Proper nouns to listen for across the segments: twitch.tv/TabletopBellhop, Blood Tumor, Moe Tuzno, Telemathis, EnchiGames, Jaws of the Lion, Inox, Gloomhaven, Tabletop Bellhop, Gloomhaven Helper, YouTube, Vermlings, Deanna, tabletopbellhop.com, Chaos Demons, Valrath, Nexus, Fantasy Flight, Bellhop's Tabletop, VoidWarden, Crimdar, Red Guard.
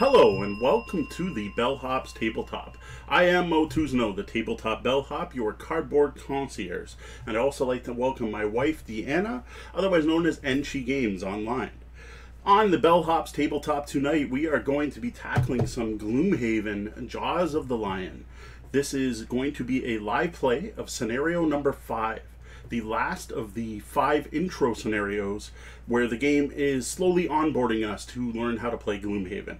Hello and welcome to the Bellhop's Tabletop. I am Moe Tuzno, the Tabletop Bellhop, your cardboard concierge. And I'd also like to welcome my wife, Deanna, otherwise known as EnchiGames online. On the Bellhop's Tabletop tonight, we are going to be tackling some Gloomhaven, Jaws of the Lion. This is going to be a live play of scenario number 5. The last of the 5 intro scenarios where the game is slowly onboarding us to learn how to play Gloomhaven.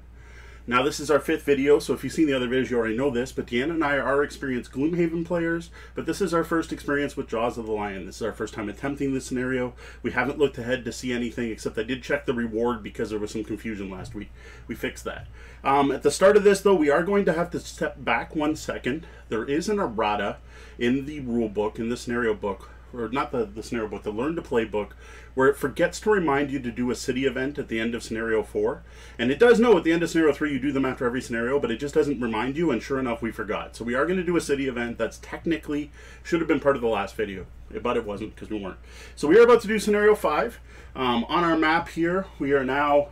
Now, this is our 5th video, so if you've seen the other videos, you already know this, but Deanna and I are experienced Gloomhaven players, but this is our first experience with Jaws of the Lion. This is our first time attempting this scenario. We haven't looked ahead to see anything, except I did check the reward because there was some confusion last week. We fixed that. At the start of this, though, we are going to have to step back 1 second. There is an errata in the rule book, in the scenario book, or not the scenario book, the learn to play book, where it forgets to remind you to do a city event at the end of scenario 4. And it does know at the end of scenario 3 you do them after every scenario, but it just doesn't remind you, and sure enough we forgot. So we are going to do a city event that's technically should have been part of the last video, but it wasn't because we weren't. So we are about to do scenario 5. On our map here, we are now,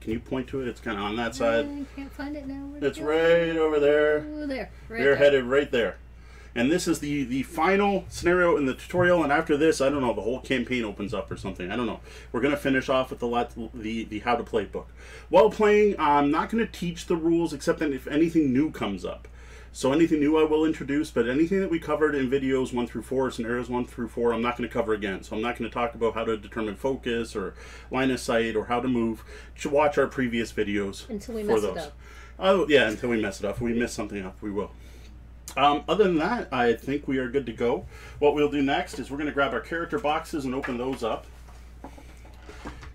can you point to it? It's kind of on that side. I can't find it now. It's right over there. Ooh, there. They're headed right there. And this is the final scenario in the tutorial, and after this, I don't know, the whole campaign opens up or something. I don't know. We're going to finish off with the how to play book. While playing, I'm not going to teach the rules except that if anything new comes up. So anything new I will introduce, but anything that we covered in videos 1 through 4, scenarios 1 through 4, I'm not going to cover again. So I'm not going to talk about how to determine focus or line of sight or how to move. You should watch our previous videos until we mess it up. Oh yeah, until we mess it up. If we miss something up, we will. Other than that, I think we are good to go. What we'll do next is we're going to grab our character boxes and open those up,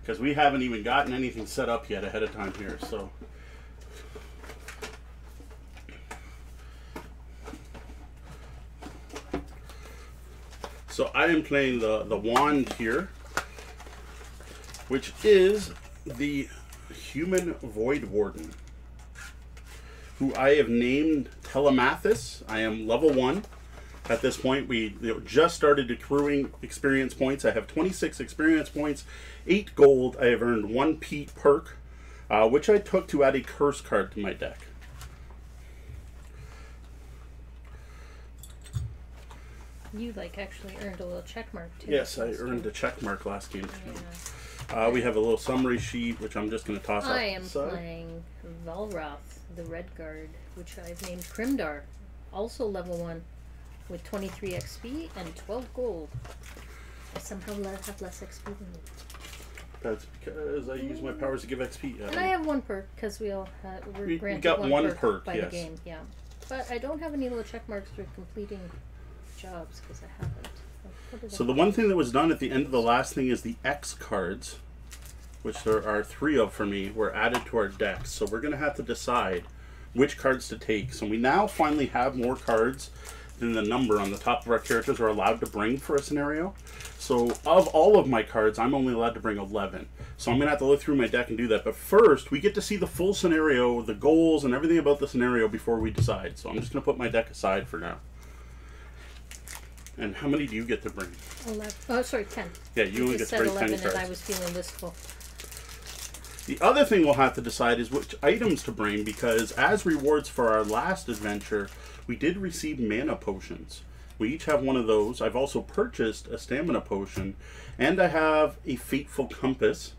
because we haven't even gotten anything set up yet ahead of time here. So I am playing the wand here, which is the human VoidWarden, who I have named Telemathis. I am level 1 at this point. We just started accruing experience points. I have 26 experience points, 8 gold. I have earned 1 Pete perk, which I took to add a curse card to my deck. You actually earned a little check mark too. Yes, I earned a check mark last game too. Yeah. We have a little summary sheet, which I'm just going to toss out. I am playing Valrath, the Red Guard, which I've named Crimdar, also level 1, with 23 XP and 12 gold. I somehow have less XP than you. That's because I use my powers to give XP. And I have 1 perk, because we all had, we got one perk by the game, yeah. But I don't have any little check marks for completing jobs, because I haven't. Like, so the one thing that was done at the end of the last thing is the X cards, which there are 3 of for me, were added to our deck. So we're going to have to decide which cards to take. So we now finally have more cards than the number on the top of our characters are allowed to bring for a scenario. So of all of my cards, I'm only allowed to bring 11. So I'm going to have to look through my deck and do that. But first, we get to see the full scenario, the goals, and everything about the scenario before we decide. So I'm just going to put my deck aside for now. And how many do you get to bring? 11. Oh, sorry, 10. Yeah, you only get to bring 10 cards. You said 11 and I was feeling wistful. The other thing we'll have to decide is which items to bring, because as rewards for our last adventure, we did receive mana potions. We each have one of those. I've also purchased a stamina potion, and I have a fateful compass,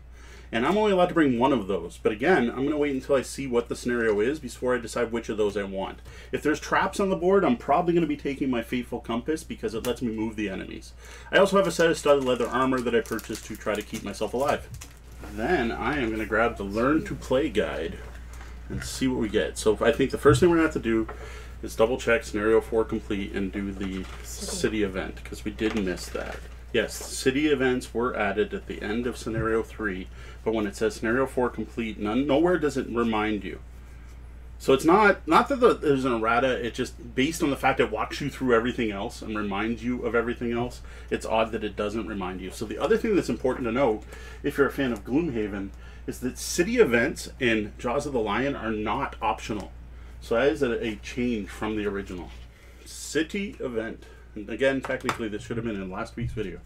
and I'm only allowed to bring 1 of those. But again, I'm going to wait until I see what the scenario is before I decide which of those I want. If there's traps on the board, I'm probably going to be taking my fateful compass, because it lets me move the enemies. I also have a set of studded leather armor that I purchased to try to keep myself alive. Then I am going to grab the Learn to Play guide and see what we get. So I think the first thing we're going to have to do is double check Scenario 4 complete and do the city event, because we did miss that. Yes, city events were added at the end of Scenario 3, but when it says Scenario 4 complete, nowhere does it remind you. So it's not that there's an errata, it's just based on the fact it walks you through everything else and reminds you of everything else. It's odd that it doesn't remind you. So the other thing that's important to know, if you're a fan of Gloomhaven, is that city events in Jaws of the Lion are not optional. So that is a change from the original. City event. And again, technically this should have been in last week's video.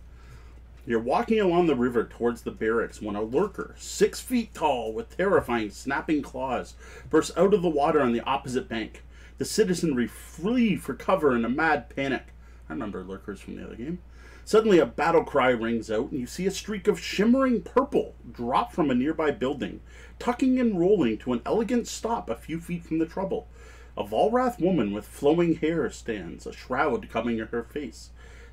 You're walking along the river towards the barracks when a lurker, 6 feet tall with terrifying snapping claws, bursts out of the water on the opposite bank. The citizenry flee for cover in a mad panic. I remember lurkers from the other game. Suddenly a battle cry rings out and you see a streak of shimmering purple drop from a nearby building, tucking and rolling to an elegant stop a few feet from the trouble. A Valrath woman with flowing hair stands, a shroud coming to her face.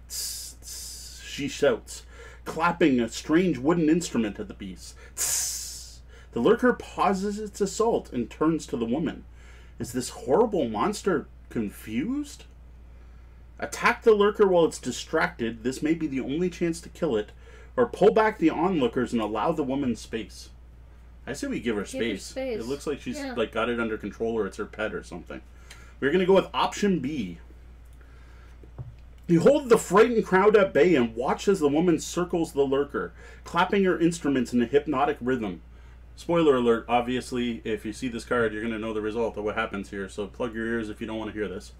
Tss, tss, she shouts, clapping a strange wooden instrument at the beast. Tss. The lurker pauses its assault and turns to the woman. Is this horrible monster confused? Attack the lurker while it's distracted. This may be the only chance to kill it. Or pull back the onlookers and allow the woman space. I say we give her space. Give her space. It looks like she's like got it under control, or it's her pet or something. We're going to go with option B. You hold the frightened crowd at bay and watch as the woman circles the lurker, clapping her instruments in a hypnotic rhythm. Spoiler alert, obviously, if you see this card, you're going to know the result of what happens here, so plug your ears if you don't want to hear this.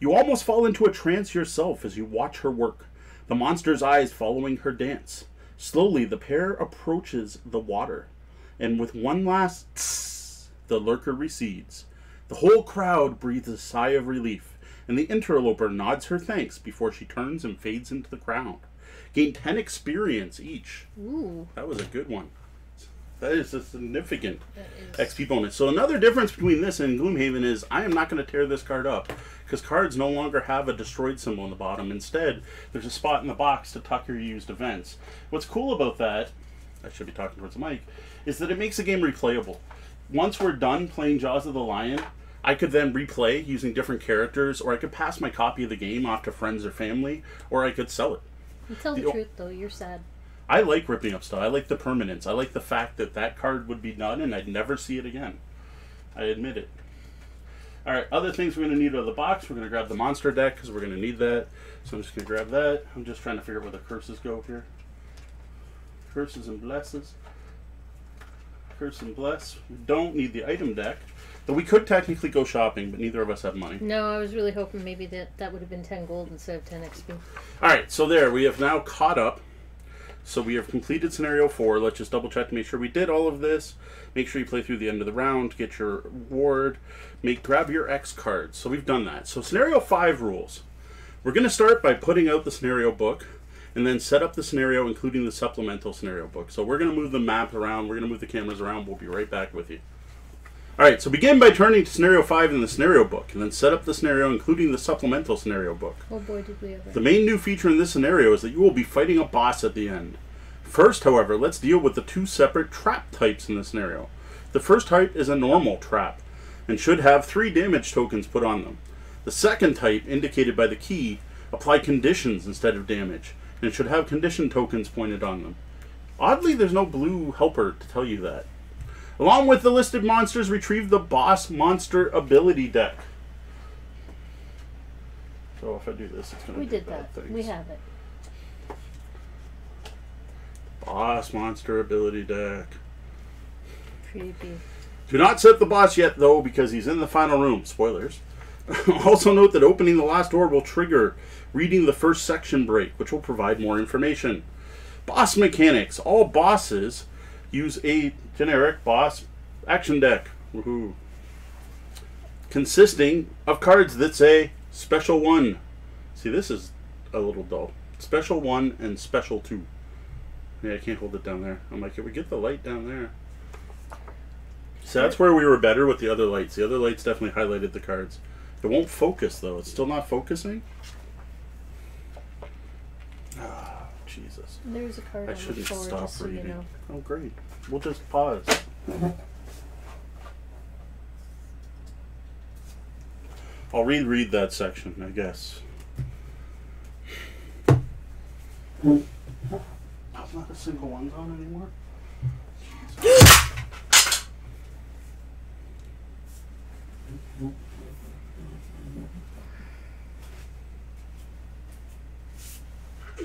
You almost fall into a trance yourself as you watch her work, the monster's eyes following her dance. Slowly, the pair approaches the water, and with one last tss, the lurker recedes. The whole crowd breathes a sigh of relief, and the interloper nods her thanks before she turns and fades into the crowd. Gain 10 experience each. Ooh. That was a good one. That is a significant XP bonus. So another difference between this and Gloomhaven is I am not going to tear this card up because cards no longer have a destroyed symbol on the bottom. Instead, there's a spot in the box to tuck your used events. What's cool about that, I should be talking towards the mic, is that it makes the game replayable. Once we're done playing Jaws of the Lion, I could then replay using different characters, or I could pass my copy of the game off to friends or family, or I could sell it. You tell the truth, though. You're sad. I like ripping up stuff. I like the permanence. I like the fact that that card would be done and I'd never see it again. I admit it. All right, other things we're going to need out of the box. We're going to grab the monster deck because we're going to need that. So I'm just going to grab that. I'm just trying to figure out where the curses go here. Curses and blesses. Curse and bless. We don't need the item deck. Though we could technically go shopping, but neither of us have money. No, I was really hoping maybe that would have been 10 gold instead of 10 XP. All right, so there. We have now caught up. So we have completed Scenario 4. Let's just double-check to make sure we did all of this. Make sure you play through the end of the round. Get your reward. Grab your X cards. So we've done that. So Scenario 5 rules. We're going to start by putting out the scenario book and then set up the scenario, including the supplemental scenario book. So we're going to move the map around. We're going to move the cameras around. We'll be right back with you. All right, so begin by turning to Scenario 5 in the Scenario Book, and then set up the scenario, including the Supplemental Scenario Book. Oh boy, did we ever. The main new feature in this scenario is that you will be fighting a boss at the end. First, however, let's deal with the two separate trap types in the scenario. The first type is a normal trap, and should have 3 damage tokens put on them. The second type, indicated by the key, apply conditions instead of damage, and it should have condition tokens pointed on them. Oddly, there's no blue helper to tell you that. Along with the listed monsters, retrieve the boss monster ability deck. So if I do this, it's going to do bad things. We have it. Boss monster ability deck. Creepy. Do not set the boss yet, though, because he's in the final room. Spoilers. Also note that opening the last door will trigger reading the first section break, which will provide more information. Boss mechanics. All bosses use a generic boss action deck, woohoo, consisting of cards that say Special 1. See, this is a little dull. Special 1 and Special 2. Yeah, I can't hold it down there. I'm like, can we get the light down there? So that's where we were better with the other lights. The other lights definitely highlighted the cards. It won't focus, though. It's still not focusing. Jesus. There's a card. I shouldn't stop reading. You know. Oh, great. We'll just pause. I'll reread that section, I guess. Not a single one's on anymore.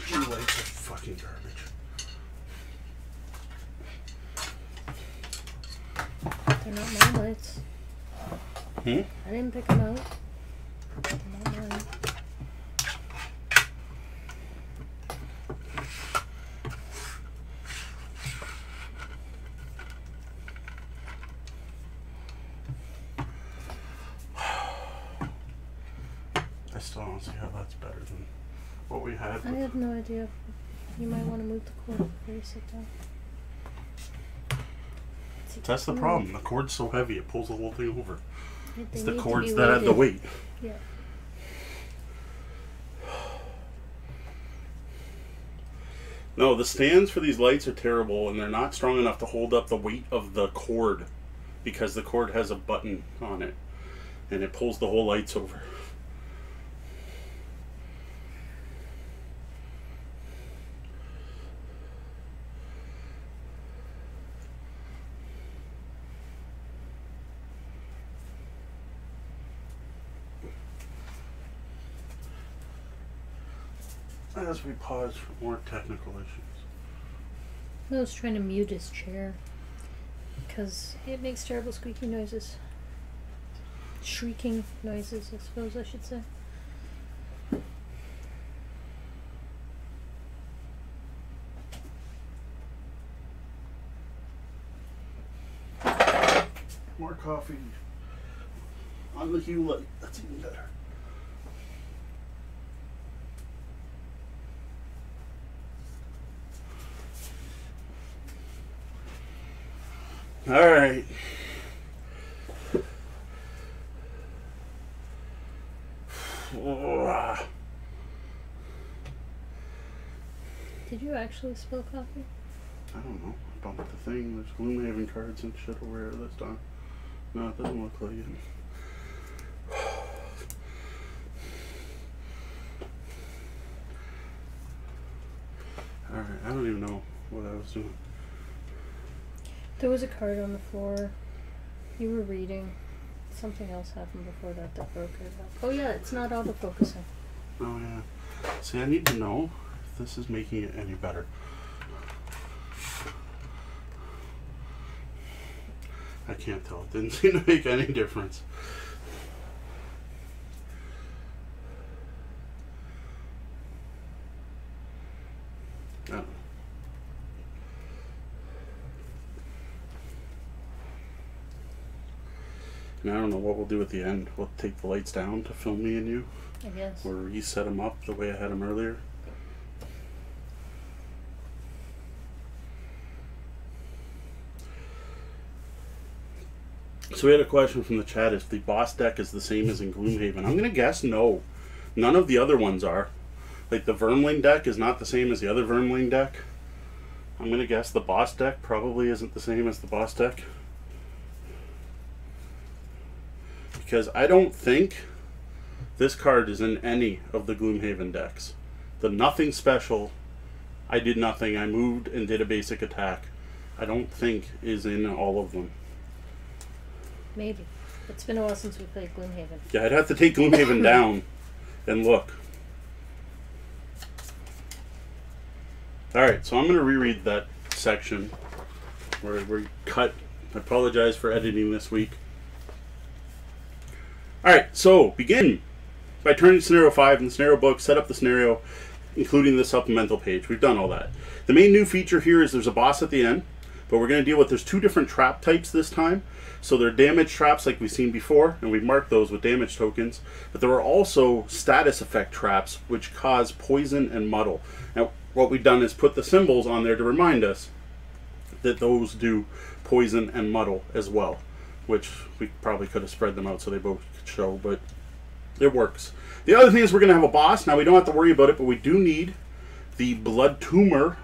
You like the fucking garbage. They're not my lights. Hmm? I didn't pick them out. They're not mine. still don't see how that's better than what we had. I have no idea. You might want to move the cord before you sit down. That's the problem. The cord's so heavy it pulls the whole thing over. It's the cords that had the weight. Yeah. No, the stands for these lights are terrible, and they're not strong enough to hold up the weight of the cord because the cord has a button on it, and it pulls the whole lights over. As we pause for more technical issues. I was trying to mute his chair because it makes terrible squeaky noises. Shrieking noises, I suppose I should say. More coffee on the hue light. That's even better. All right. Did you actually spill coffee? I don't know. I bumped the thing. There's Gloomhaven cards and shit over here this time. No, it doesn't look like it. All right. I don't even know what I was doing. There was a card on the floor. You were reading. Something else happened before that that broke it up. Oh yeah, it's not autofocusing. Oh yeah. See, I need to know if this is making it any better. I can't tell. It didn't seem to make any difference. I don't know. I don't know what we'll do at the end. We'll take the lights down to film me and you. I guess. Or reset them up the way I had them earlier. So we had a question from the chat. If the boss deck is the same as in Gloomhaven. I'm going to guess no. None of the other ones are. Like the Vermling deck is not the same as the other Vermling deck. I'm going to guess the boss deck probably isn't the same as the boss deck. Because I don't think this card is in any of the Gloomhaven decks. The nothing special, I did nothing, I moved and did a basic attack, I don't think is in all of them. Maybe. It's been a while since we played Gloomhaven. Yeah, I'd have to take Gloomhaven down and look. Alright, so I'm going to reread that section where we cut. I apologize for editing this week. Alright, so begin by turning to Scenario 5 in the Scenario book, set up the scenario, including the supplemental page. We've done all that. The main new feature here is there's a boss at the end, but we're going to deal with, there's two different trap types this time. So there are damage traps like we've seen before, and we've marked those with damage tokens, but there are also status effect traps, which cause poison and muddle. Now, what we've done is put the symbols on there to remind us that those do poison and muddle as well, which we probably could have spread them out so they both could show, but it works. The other thing is we're going to have a boss. Now, we don't have to worry about it, but we do need the Blood Tumor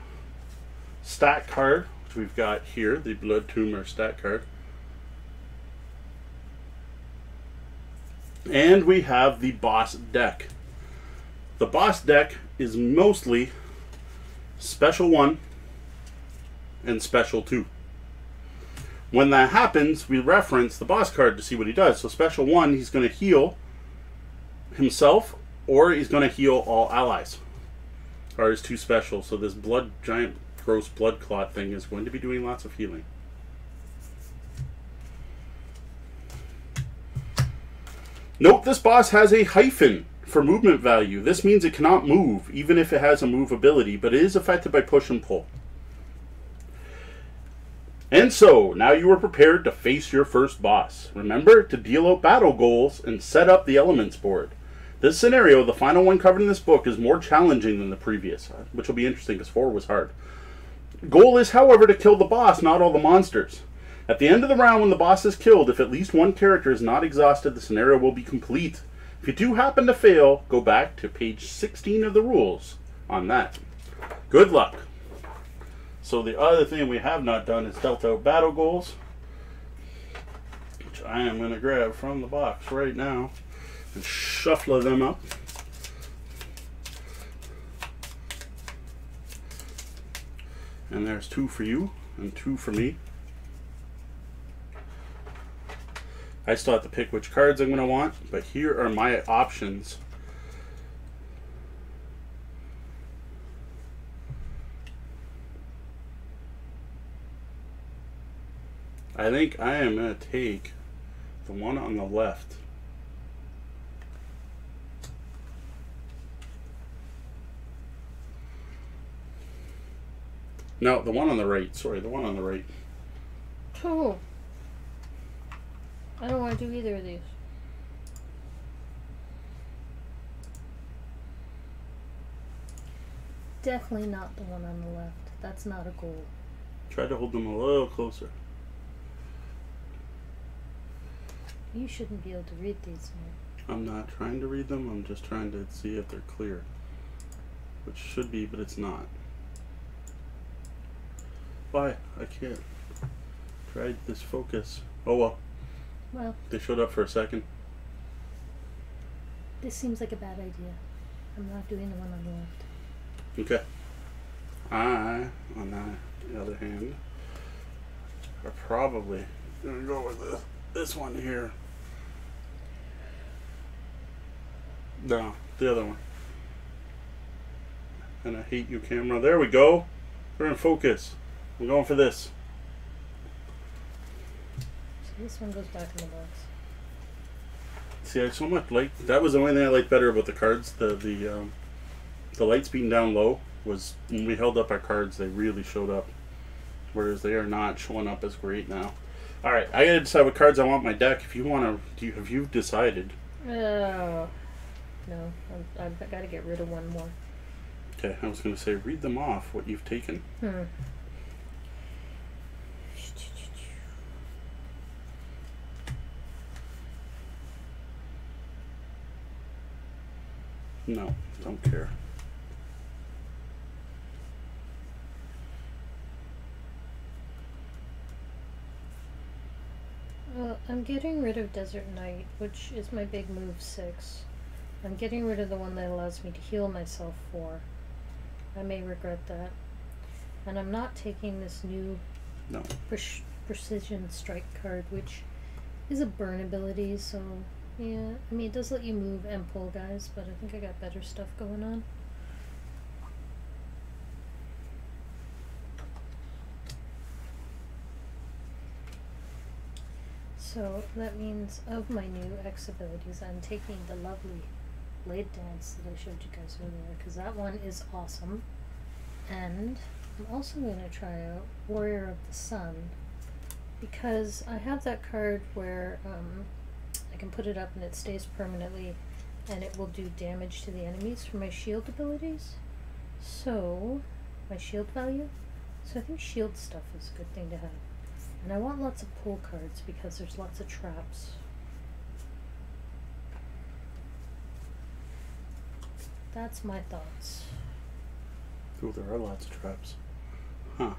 stat card, which we've got here, the Blood Tumor stat card. And we have the boss deck. The boss deck is mostly Special 1 and Special 2. When that happens, we reference the boss card to see what he does. So Special 1, he's going to heal himself, or he's going to heal all allies. Or his two specials. So this blood, giant, gross blood clot thing is going to be doing lots of healing. Note this boss has a hyphen for movement value. This means it cannot move, even if it has a move ability, but it is affected by push and pull. And so, now you are prepared to face your first boss. Remember to deal out battle goals and set up the elements board. This scenario, the final one covered in this book, is more challenging than the previous, which will be interesting because 4 was hard. Goal is, however, to kill the boss, not all the monsters. At the end of the round, when the boss is killed, if at least one character is not exhausted, the scenario will be complete. If you do happen to fail, go back to page 16 of the rules on that. Good luck. So the other thing we have not done is dealt out battle goals, which I am going to grab from the box right now and shuffle them up. And there's 2 for you and 2 for me. I still have to pick which cards I'm going to want, but here are my options. I think I am going to take the one on the left. No, the one on the right. Sorry, the one on the right. Cool. I don't want to do either of these. Definitely not the one on the left. That's not a goal. Try to hold them a little closer. You shouldn't be able to read these. Now. I'm not trying to read them. I'm just trying to see if they're clear. Which should be, but it's not. Why? I can't. Tried this focus. Oh well. Well, they showed up for a second. This seems like a bad idea. I'm not doing the one on the left. Okay. I, on the other hand, are probably going to go with this one here. No, the other one. And I hate you, camera. There we go. We're in focus. We're going for this. This one goes back in the box. See, I so much like that was the only thing I liked better about the cards. The lights being down low was when we held up our cards, they really showed up. Whereas they are not showing up as great now. All right, I gotta decide what cards I want in my deck. If you wanna, have you decided? No, I've got to get rid of one more. Okay, I was gonna say read them off what you've taken. Hmm. No, don't care. Well, I'm getting rid of Desert Knight, which is my big move 6. I'm getting rid of the one that allows me to heal myself 4. I may regret that. And I'm not taking this new Precision Strike card, which is a burn ability, so... Yeah, I mean, it does let you move and pull guys, but I think I got better stuff going on. So that means of my new X abilities, I'm taking the lovely Blade Dance that I showed you guys earlier, because that one is awesome. And I'm also going to try out Warrior of the Sun, because I have that card where... I can put it up and it stays permanently and it will do damage to the enemies for my shield abilities. So, my shield value. So I think shield stuff is a good thing to have. And I want lots of pull cards because there's lots of traps. That's my thoughts. Oh, there are lots of traps. Huh.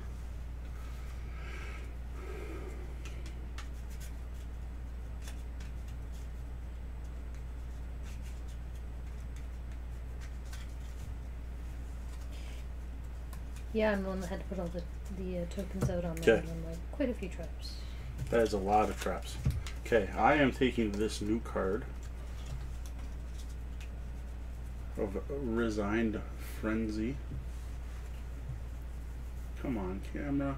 Yeah, I'm the one that had to put all the tokens out on there. Like, quite a few traps. That is a lot of traps. Okay, I am taking this new card of Resigned Frenzy. Come on, camera.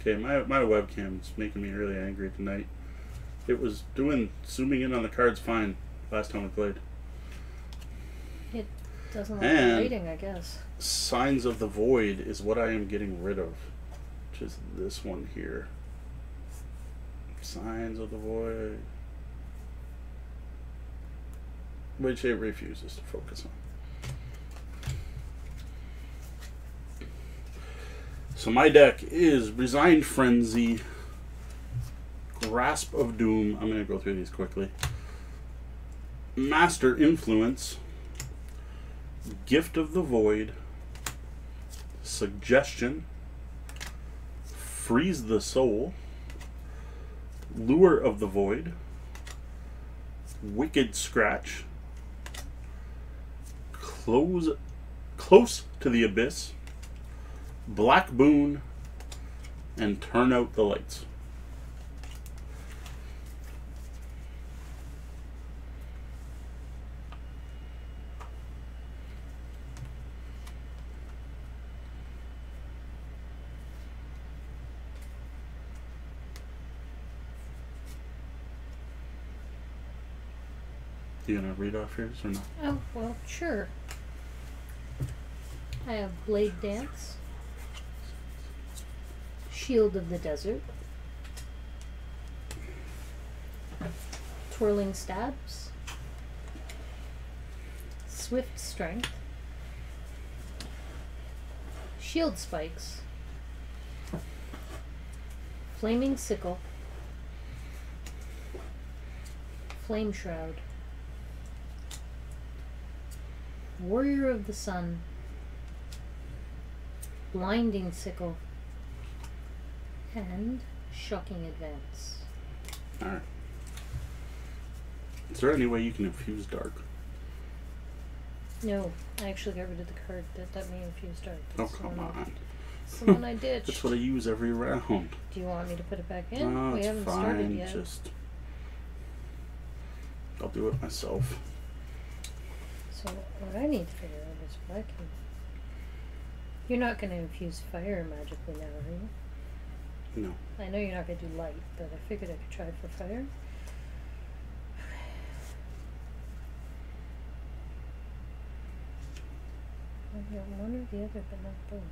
Okay, my webcam's making me really angry tonight. It was zooming in on the cards fine last time we played. It doesn't like the rating, I guess. Signs of the Void is what I am getting rid of, which is this one here. Signs of the Void. which it refuses to focus on. So my deck is Resigned Frenzy, Grasp of Doom. I'm going to go through these quickly. Master Influence, Gift of the Void, Suggestion, Freeze the Soul, Lure of the Void, Wicked Scratch, Close to the Abyss, Black Boon, and Turn Out the Lights. You gonna read off yours or no? Oh, well, sure. I have Blade Dance, Shield of the Desert, Twirling Stabs, Swift Strength, Shield Spikes, Flaming Sickle, Flame Shroud, Warrior of the Sun, Blinding Sickle, and Shocking Advance. Alright. Is there any way you can infuse dark? No, I actually got rid of the card that may infuse dark. That's oh, come on. It's the one I ditched. That's what I use every round. Do you want me to put it back in? No, we haven't started yet. Just, I'll do it myself. So what I need to figure out is what I can... You're not going to infuse fire magically now, are you? No. I know you're not going to do light, but I figured I could try for fire. I got one or the other, but not both.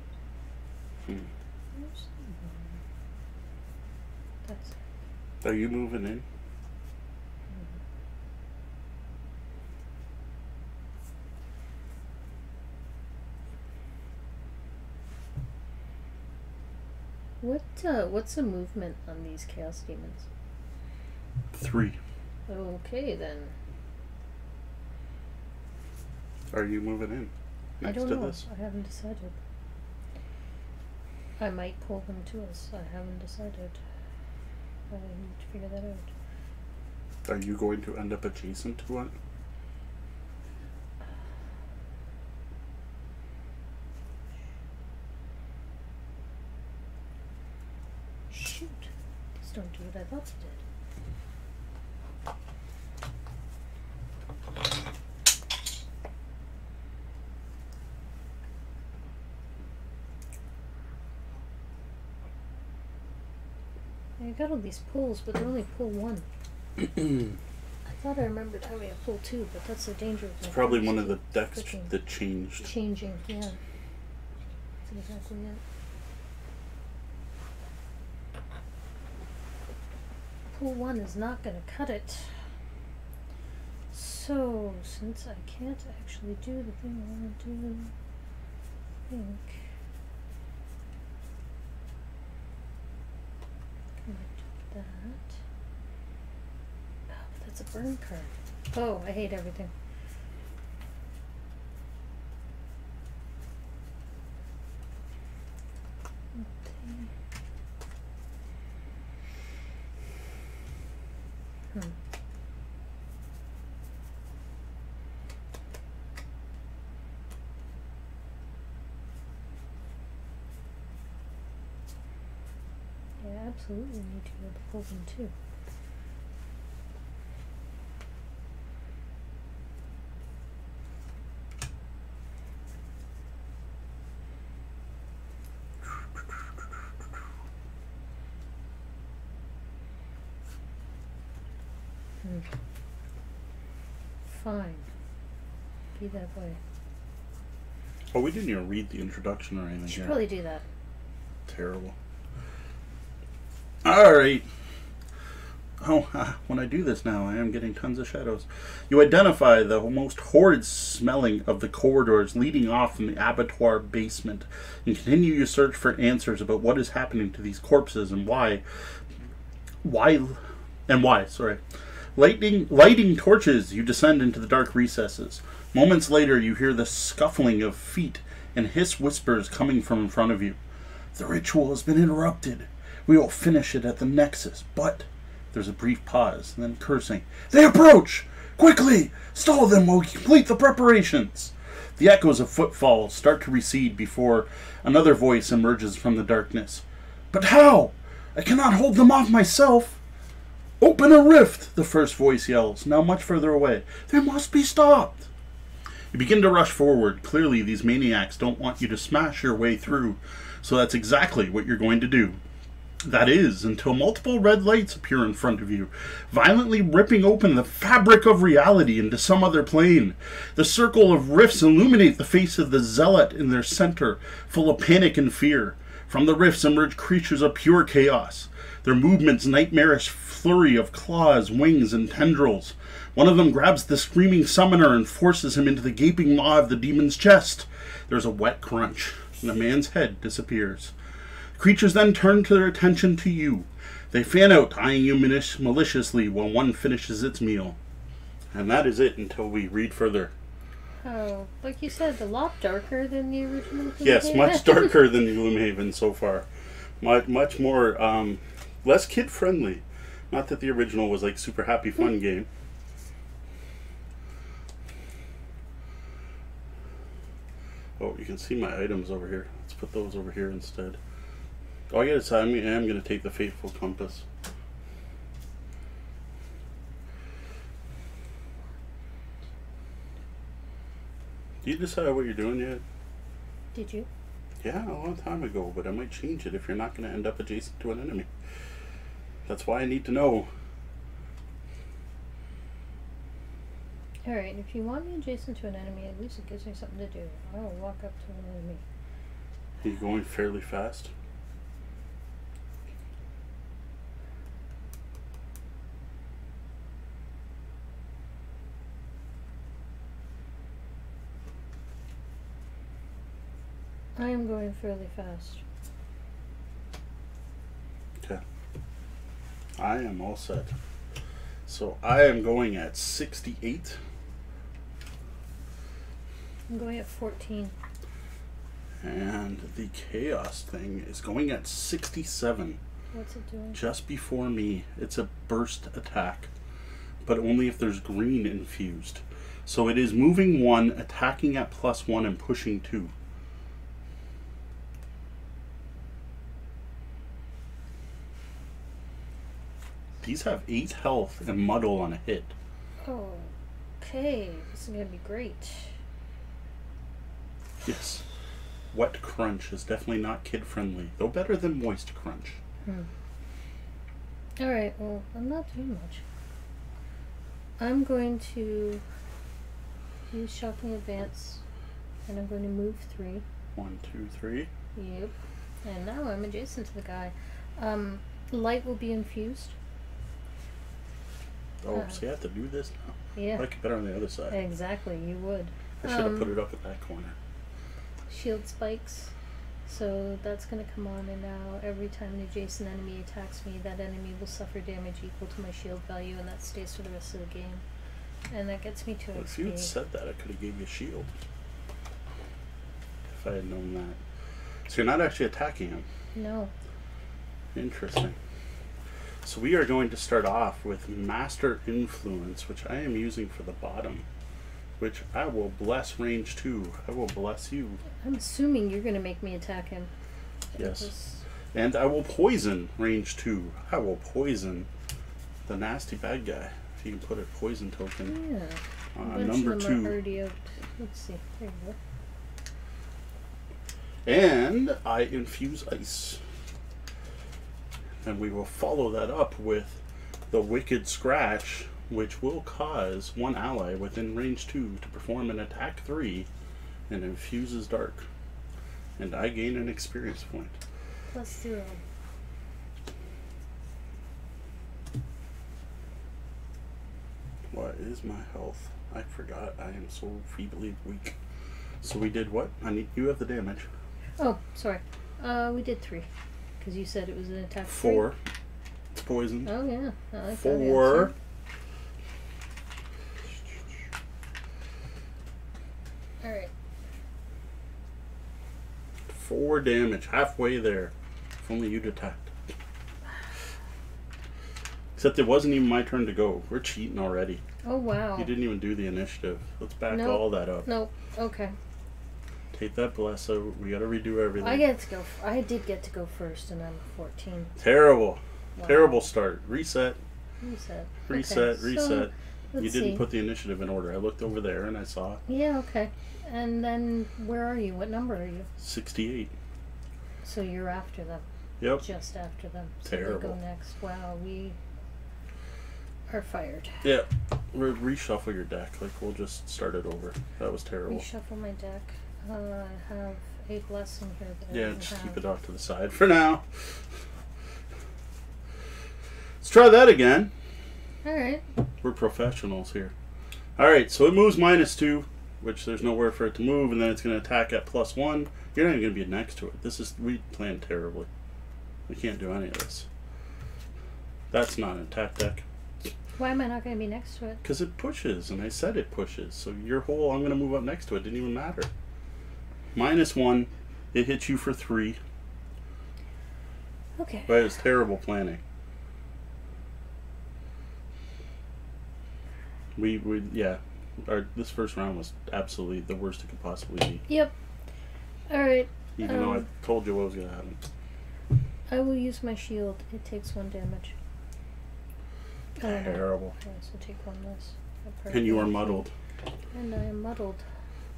Where's the one? That's it. Are you moving in? What's the movement on these Chaos Demons? 3. Okay, then. Are you moving in next to this? I don't know. I haven't decided. I might pull them to us. I haven't decided. I need to figure that out. Are you going to end up adjacent to one? Don't do what I thought you did. I got all these pulls, but they only pull 1. I thought I remembered having a pull 2, but that's the danger of it's probably one of the decks that changed. Changing, yeah. That's exactly it. Pull 1 is not going to cut it. So, since I can't actually do the thing I want to do, I think I might do that. Oh, but that's a burn card. Oh, I hate everything. Okay. Yeah, absolutely need to be able to pull them too. Fine. Be that way. Oh, we didn't even read the introduction or anything. You should probably do that. Terrible. Alright. Oh, when I do this now, I am getting tons of shadows. You identify the most horrid smelling of the corridors leading off from the abattoir basement, and continue your search for answers about what is happening to these corpses and why. Lighting torches, you descend into the dark recesses. Moments later, you hear the scuffling of feet and hiss whispers coming from in front of you. The ritual has been interrupted. We will finish it at the Nexus, but... There's a brief pause, and then cursing. They approach! Quickly! Stall them while we complete the preparations! The echoes of footfalls start to recede before another voice emerges from the darkness. But how? I cannot hold them off myself! Open a rift! The first voice yells, now much further away. They must be stopped! You begin to rush forward. Clearly, these maniacs don't want you to smash your way through, so that's exactly what you're going to do. That is, until multiple red lights appear in front of you, violently ripping open the fabric of reality into some other plane. The circle of rifts illuminate the face of the zealot in their center, full of panic and fear. From the rifts emerge creatures of pure chaos, their movements nightmarish flurry of claws, wings, and tendrils. One of them grabs the screaming summoner and forces him into the gaping maw of the demon's chest. There's a wet crunch, and the man's head disappears. Creatures then turn their attention to you. They fan out, eyeing you maliciously while one finishes its meal. And that is it until we read further. Oh, like you said, a lot darker than the original Gloomhaven. Yes, much darker than the Gloomhaven so far. Much more, less kid-friendly. Not that the original was like super happy fun game. Oh, you can see my items over here. Let's put those over here instead. Oh, I gotta say, I am gonna take the Fateful Compass. Did you decide what you're doing yet? Did you? Yeah, a long time ago, but I might change it if you're not gonna end up adjacent to an enemy. That's why I need to know. Alright, if you want me adjacent to an enemy, at least it gives me something to do. I will walk up to an enemy. Are you going fairly fast? I am going fairly fast. Okay. I am all set. So I am going at 68. I'm going at 14. And the chaos thing is going at 67. What's it doing? Just before me. It's a burst attack, but only if there's green infused. So it is moving 1, attacking at +1, and pushing 2. These have 8 health and muddle on a hit. Oh, okay. This is going to be great. Yes. Wet crunch is definitely not kid-friendly, though better than moist crunch. All right, well, I'm not doing much. I'm going to use Shocking Advance, and I'm going to move 3. 1, 2, 3. Yep. And now I'm adjacent to the guy. Light will be infused. Oh, so you have to do this now? Yeah. I like it better on the other side. Exactly, you would. I should have put it up at that corner. Shield spikes. So that's going to come on, and now every time an adjacent enemy attacks me, that enemy will suffer damage equal to my shield value, and that stays for the rest of the game. And that gets me to XP. If you had said that, I could have gave you a shield. If I had known that. So you're not actually attacking him? No. Interesting. So we are going to start off with Master Influence, which I am using for the bottom, which I will bless range 2. I will bless you. I'm assuming you're going to make me attack him. Yes. And I will poison range 2. I will poison the nasty bad guy. If you can put a poison token on number 2. Let's see. There you go. And I infuse ice. And we will follow that up with the Wicked Scratch, which will cause one ally within range 2 to perform an attack 3 and infuses dark. And I gain an experience point. +0. What is my health? I forgot. I am so feebly weak. So we did what? I need. You have the damage. Oh, sorry. We did 3, because you said it was an attack. 4. It's poison. Oh yeah. I like 4. All right. 4 damage. Halfway there. If only you'd attacked. Except it wasn't even my turn to go. We're cheating already. Oh, wow. You didn't even do the initiative. Let's back all that up. Nope. Okay. Take that bless out. We got to redo everything. I get to go. I did get to go first, and I'm 14. Terrible. Wow. Terrible start. Reset. Reset. Reset. Okay. Reset. So, you didn't put the initiative in order. I looked over there, and I saw. Yeah, okay. And then where are you? What number are you? 68. So you're after them. Yep. Just after them. So terrible. They go next. Wow, we are fired. Yeah. Reshuffle your deck. Like, we'll just start it over. That was terrible. Reshuffle my deck. I have a blessing here. That yeah, I just keep it off to the side for now. Let's try that again. All right. We're professionals here. All right, so it moves -2, which there's nowhere for it to move, and then it's going to attack at +1. You're not even going to be next to it. This is, we planned terribly. We can't do any of this. That's not an attack deck. Why am I not going to be next to it? Because it pushes, and I said it pushes. So your whole, I'm going to move up next to it, didn't even matter. -1, it hits you for 3. Okay. But it was terrible planning. We yeah. This first round was absolutely the worst it could possibly be. Yep. Alright. Even though I told you what was going to happen. I will use my shield. It takes 1 damage. Terrible. Okay, so take 1 less. And you are muddled. And I am muddled.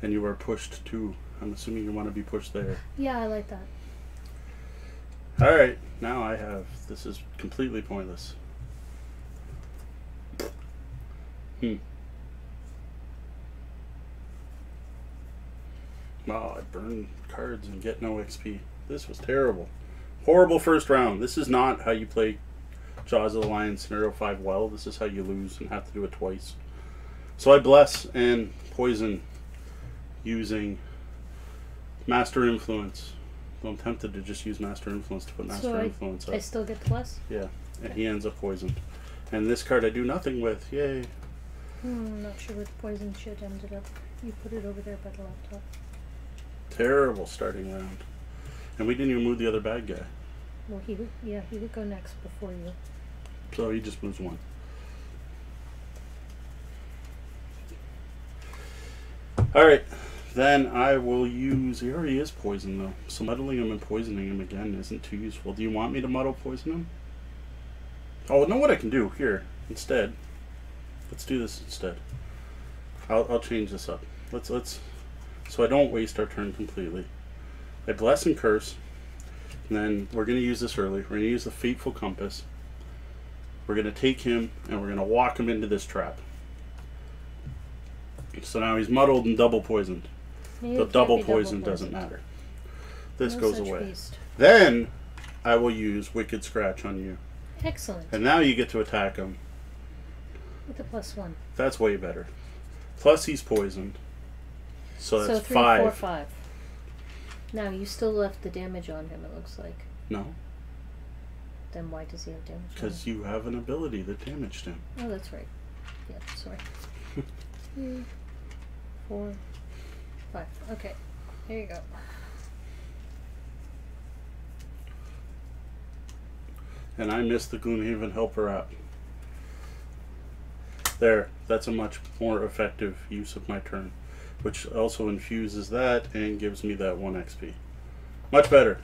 And you are pushed too. I'm assuming you want to be pushed there. Yeah, I like that. Alright, now I have. This is completely pointless. Wow, I burn cards and get no XP. This was terrible. Horrible first round. This is not how you play Jaws of the Lion Scenario 5 well. This is how you lose and have to do it twice. So I bless and poison using Master Influence. Well, I'm tempted to just use Master Influence to put Master Influence up. I still get plus? Yeah, and he ends up poisoned. And this card I do nothing with. Yay. Not sure where the poison shit ended up. You put it over there by the laptop. Terrible starting round. And we didn't even move the other bad guy. Well, he would, yeah, he would go next before you. So he just moves 1. Alright, then I will use... He already is poisoned, though. So muddling him and poisoning him again isn't too useful. Do you want me to muddle poison him? Oh, know what I can do here instead. Let's do this instead. I'll change this up. Let's... So I don't waste our turn completely. I bless and curse. And then we're going to use this early. We're going to use the Fateful Compass. We're going to take him and we're going to walk him into this trap. So now he's muddled and double poisoned. The double poison doesn't matter. This goes away. Then I will use Wicked Scratch on you. Excellent. And now you get to attack him. With a +1. That's way better. Plus he's poisoned. So that's 5. 4, 5. Now, you still left the damage on him, it looks like. No. Then why does he have damage on him? Because you have an ability that damaged him. Oh, that's right. Yeah, sorry. 3, 4, 5. Okay, here you go. And I missed the Gloomhaven Helper app. There, that's a much more effective use of my turn. Which also infuses that and gives me that 1 XP. Much better.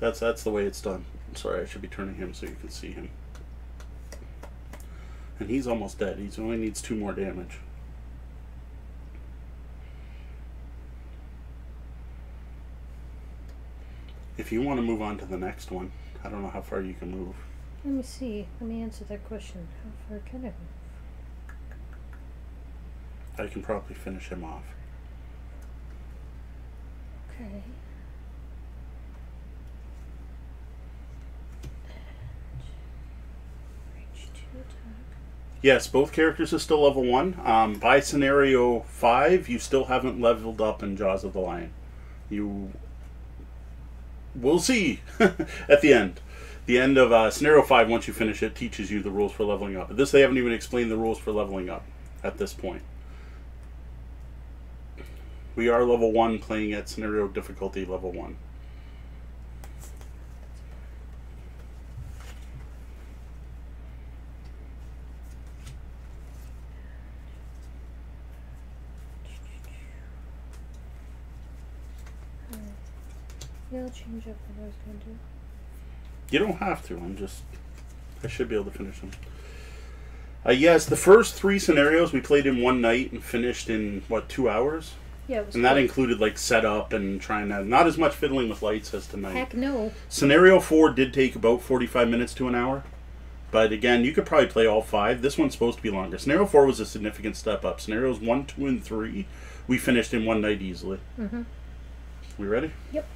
That's the way it's done. I'm sorry, I should be turning him so you can see him. And he's almost dead. He only needs 2 more damage. If you want to move on to the next one, I don't know how far you can move. Let me see. Let me answer that question. How far can I move? I can probably finish him off. Okay. Reach 2 attack. Yes, both characters are still level 1. By scenario 5, you still haven't leveled up in Jaws of the Lion. You will see at the end. The end of scenario 5, once you finish it, teaches you the rules for leveling up. At this, they haven't even explained the rules for leveling up at this point. We are level 1 playing at scenario difficulty level 1. I'll change up what I was going to do. You don't have to. I should be able to finish them. Yes, the first 3 scenarios we played in one night and finished in, what, 2 hours? Yeah, it was and cool. That included, like, setup and trying to... Not as much fiddling with lights as tonight. Heck no. Scenario 4 did take about 45 minutes to an hour. But, again, you could probably play all 5. This one's supposed to be longer. Scenario 4 was a significant step up. Scenarios 1, 2, and 3 we finished in one night easily. Mm-hmm. We ready? Yep.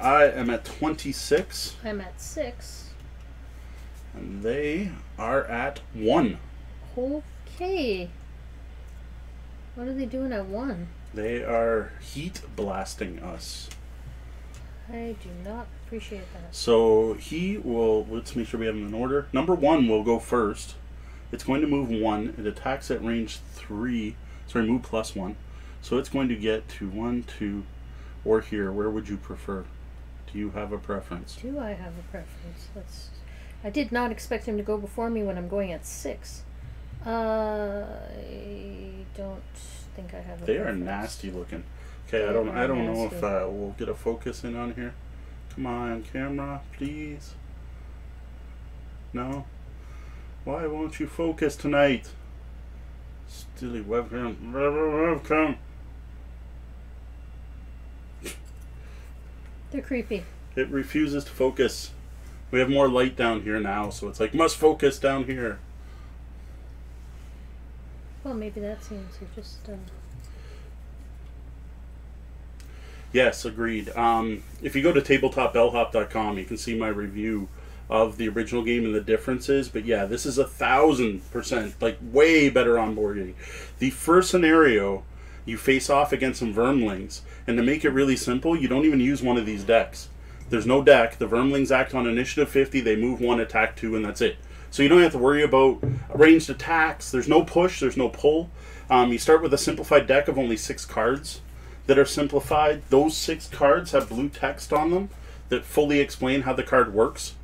I am at 26. I'm at 6. And they are at 1. Okay. What are they doing at 1? They are heat blasting us. I do not appreciate that. So he will, let's make sure we have them in order. Number 1 will go first. It's going to move 1. It attacks at range 3. Sorry, move plus 1. So it's going to get to 1, 2, or here. Where would you prefer? Do you have a preference? Do I have a preference? Let's. I did not expect him to go before me when I'm going at 6. I don't think I have a They preference. Are nasty looking. Okay, they I don't nasty. Know if we'll get a focus in on here. Come on, camera, please. No? Why won't you focus tonight? Stilly webcam. Webcam. They're creepy. It refuses to focus. We have more light down here now, so it's like, must focus down here. Well, maybe that seems to just... Yes, agreed. If you go to tabletopbellhop.com, you can see my review of the original game and the differences. But yeah, this is 1000%, like, way better on board game. The first scenario... You face off against some Vermlings, and to make it really simple, you don't even use one of these decks. There's no deck. The Vermlings act on initiative 50, they move 1, attack 2, and that's it. So you don't have to worry about ranged attacks. There's no push, there's no pull. You start with a simplified deck of only 6 cards that are simplified. Those 6 cards have blue text on them that fully explain how the card works.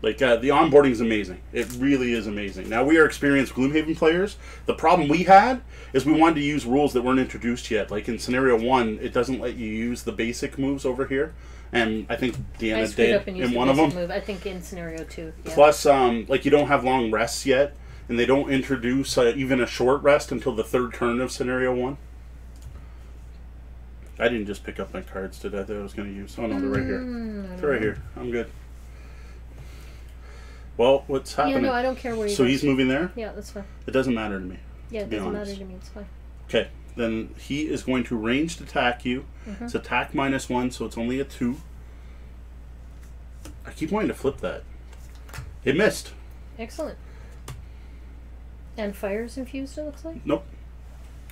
Like, the onboarding is amazing. It really is amazing. Now, we are experienced Gloomhaven players. The problem we had is we wanted to use rules that weren't introduced yet. Like, in Scenario 1, it doesn't let you use the basic moves over here. And I think Deanna did in one of them. I think in Scenario 2. Yeah. Plus, like, you don't have long rests yet. And they don't introduce even a short rest until the 3rd turn of Scenario 1. I didn't just pick up my cards, did I? That I was going to use. Oh, no, they're right here. They're right here. I'm good. Well, what's happening? Yeah, no, I don't care where you go. So he's moving there? Yeah, that's fine. It doesn't matter to me. Yeah, it doesn't matter to me. It's fine. Okay, then he is going to ranged attack you. Mm-hmm. It's attack -1, so it's only a 2. I keep wanting to flip that. It missed. Excellent. And fire's infused, it looks like? Nope.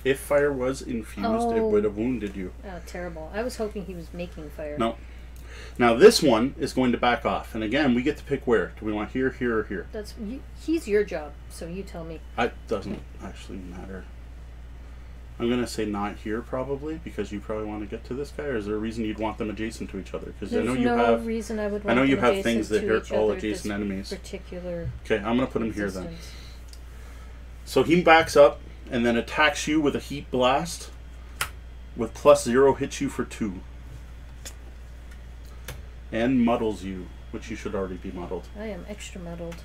If fire was infused, it would have wounded you. Oh, terrible. I was hoping he was making fire. No. Now this one is going to back off, and again we get to pick where. Do we want here, here, or here? That's he's your job, so you tell me. It doesn't actually matter. I'm gonna say not here probably because you probably want to get to this guy. Or is there a reason you'd want them adjacent to each other? Because I know you have. Reason I would. Want I know you have things that hurt all adjacent enemies. Particular. Okay, I'm gonna put him here then. So he backs up and then attacks you with a heat blast. With +0, hits you for 2. And muddles you, which you should already be muddled. I am extra muddled.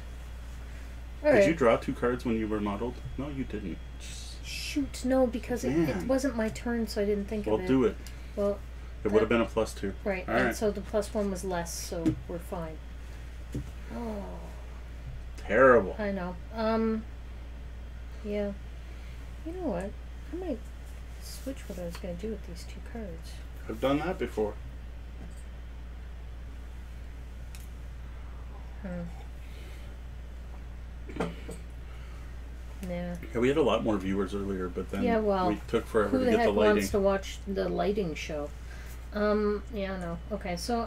All right. Did you draw 2 cards when you were muddled? No, you didn't. Shoot, no, because it wasn't my turn, so I didn't think of it. Well, do it. Well, it would have been a +2. Right, all right, and so the +1 was less, so we're fine. Oh. Terrible. I know. Yeah. You know what? I might switch what I was going to do with these 2 cards. I've done that before. Yeah. Yeah, we had a lot more viewers earlier, but then yeah, well, we took forever to get the lighting. Who the heck wants to watch the lighting show? Yeah, no. Okay, so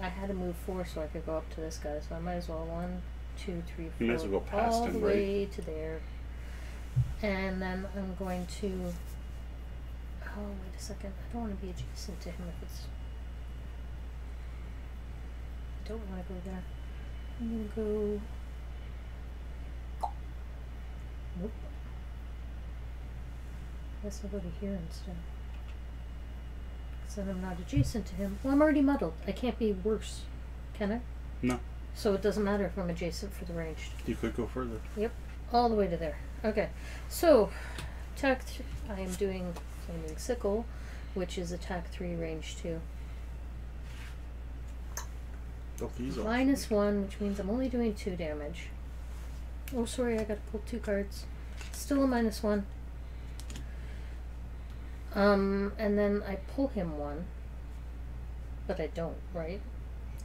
I had to move 4 so I could go up to this guy, so I might as well 1, 2, 3, 4. You might as well go past him, right? All the way to there. And then I'm going to, oh, wait a second. I don't want to be adjacent to him if it's, I don't want to go there. I'm going to go, nope. I guess I'll go to here instead. Then I'm not adjacent to him. Well, I'm already muddled. I can't be worse, can I? No. So it doesn't matter if I'm adjacent for the ranged. You could go further. Yep, all the way to there. Okay, so attack. I am doing flaming sickle, which is attack 3, range 2. Oh, these minus 1, which means I'm only doing 2 damage. Oh, sorry, I got to pull 2 cards. Still a minus 1. And then I pull him 1, but I don't, right?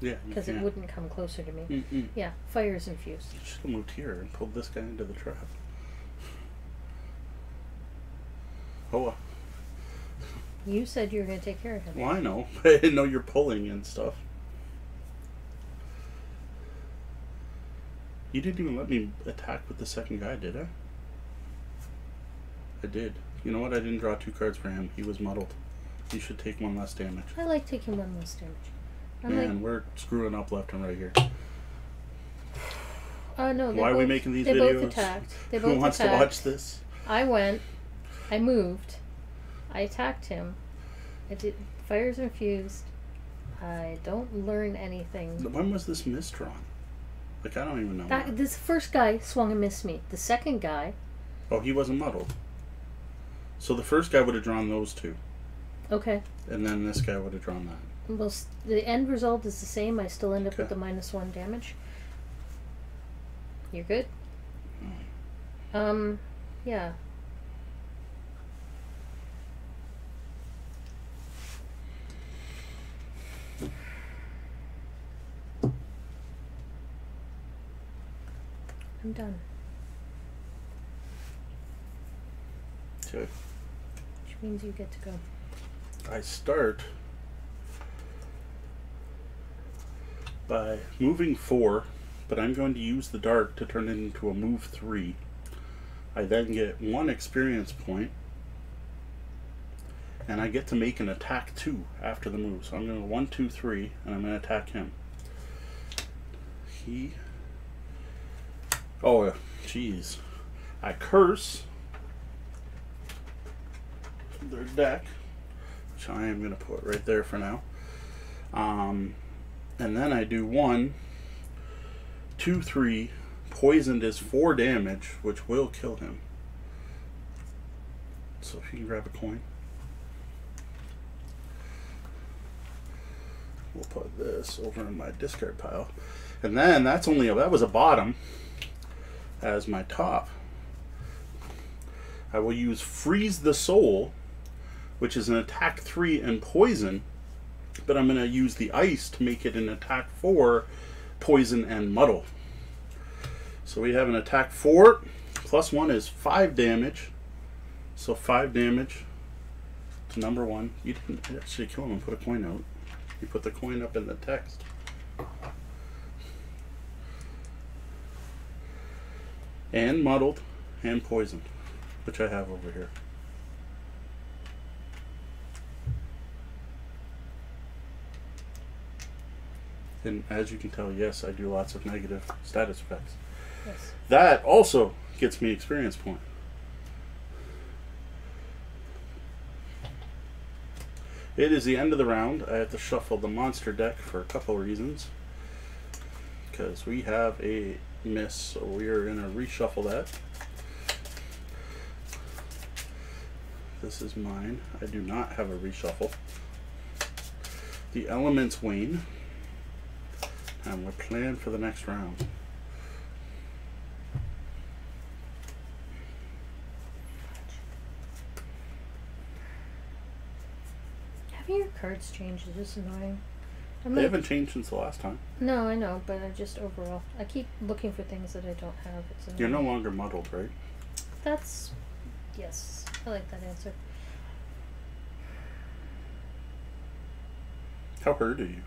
Yeah, because it wouldn't come closer to me. Mm-mm. Yeah, fire is infused. You should have moved here and pulled this guy into the trap. Hoa. You said you were going to take care of him. Well, I know. I didn't know you're pulling and stuff. You didn't even let me attack with the second guy, did I? I did. You know what? I didn't draw 2 cards for him. He was muddled. He should take 1 less damage. I like taking 1 less damage. Man, like, we're screwing up left and right here. No. Why are we making these videos? Both attacked. They both attacked. Who wants to watch this? I went. I moved. I attacked him. I did. Fire's infused. I don't learn anything. When was this misdrawn? Like, I don't even know. This first guy swung and missed me. The second guy... Oh, he wasn't muddled. So the first guy would have drawn those 2. Okay. And then this guy would have drawn that. Well, the end result is the same. I still end up with the minus 1 damage. You're good? Mm. Yeah. I'm done. Okay. Which means you get to go. I start by moving 4, but I'm going to use the dart to turn it into a move 3. I then get 1 experience point, and I get to make an attack 2 after the move. So I'm going to 1, 2, 3, and I'm going to attack him. He... Oh, jeez. I curse their deck, which I am going to put right there for now. And then I do 1, 2, 3. Poisoned is 4 damage, which will kill him. So if you can grab a coin. We'll put this over in my discard pile. And then that's only a, that was a bottom as my top. I will use Freeze the Soul, which is an attack 3 and poison, but I'm going to use the ice to make it an attack 4, poison and muddle. So we have an attack 4, plus 1 is 5 damage. So 5 damage to number 1. You didn't actually kill him and put a coin out. You put the coin up in the text. And muddled and poisoned, which I have over here. And as you can tell, yes, I do lots of negative status effects. Yes. That also gets me experience point. It is the end of the round. I have to shuffle the monster deck for a couple reasons. Because we have a miss, so we are going to reshuffle that. This is mine. I do not have a reshuffle. The elements wane. And we're playing for the next round. Having your cards changed is just annoying. They haven't changed since the last time. No, I know, but I just overall. I keep looking for things that I don't have. It's annoying. You're no longer muddled, right? That's, yes, I like that answer. How hurt are you?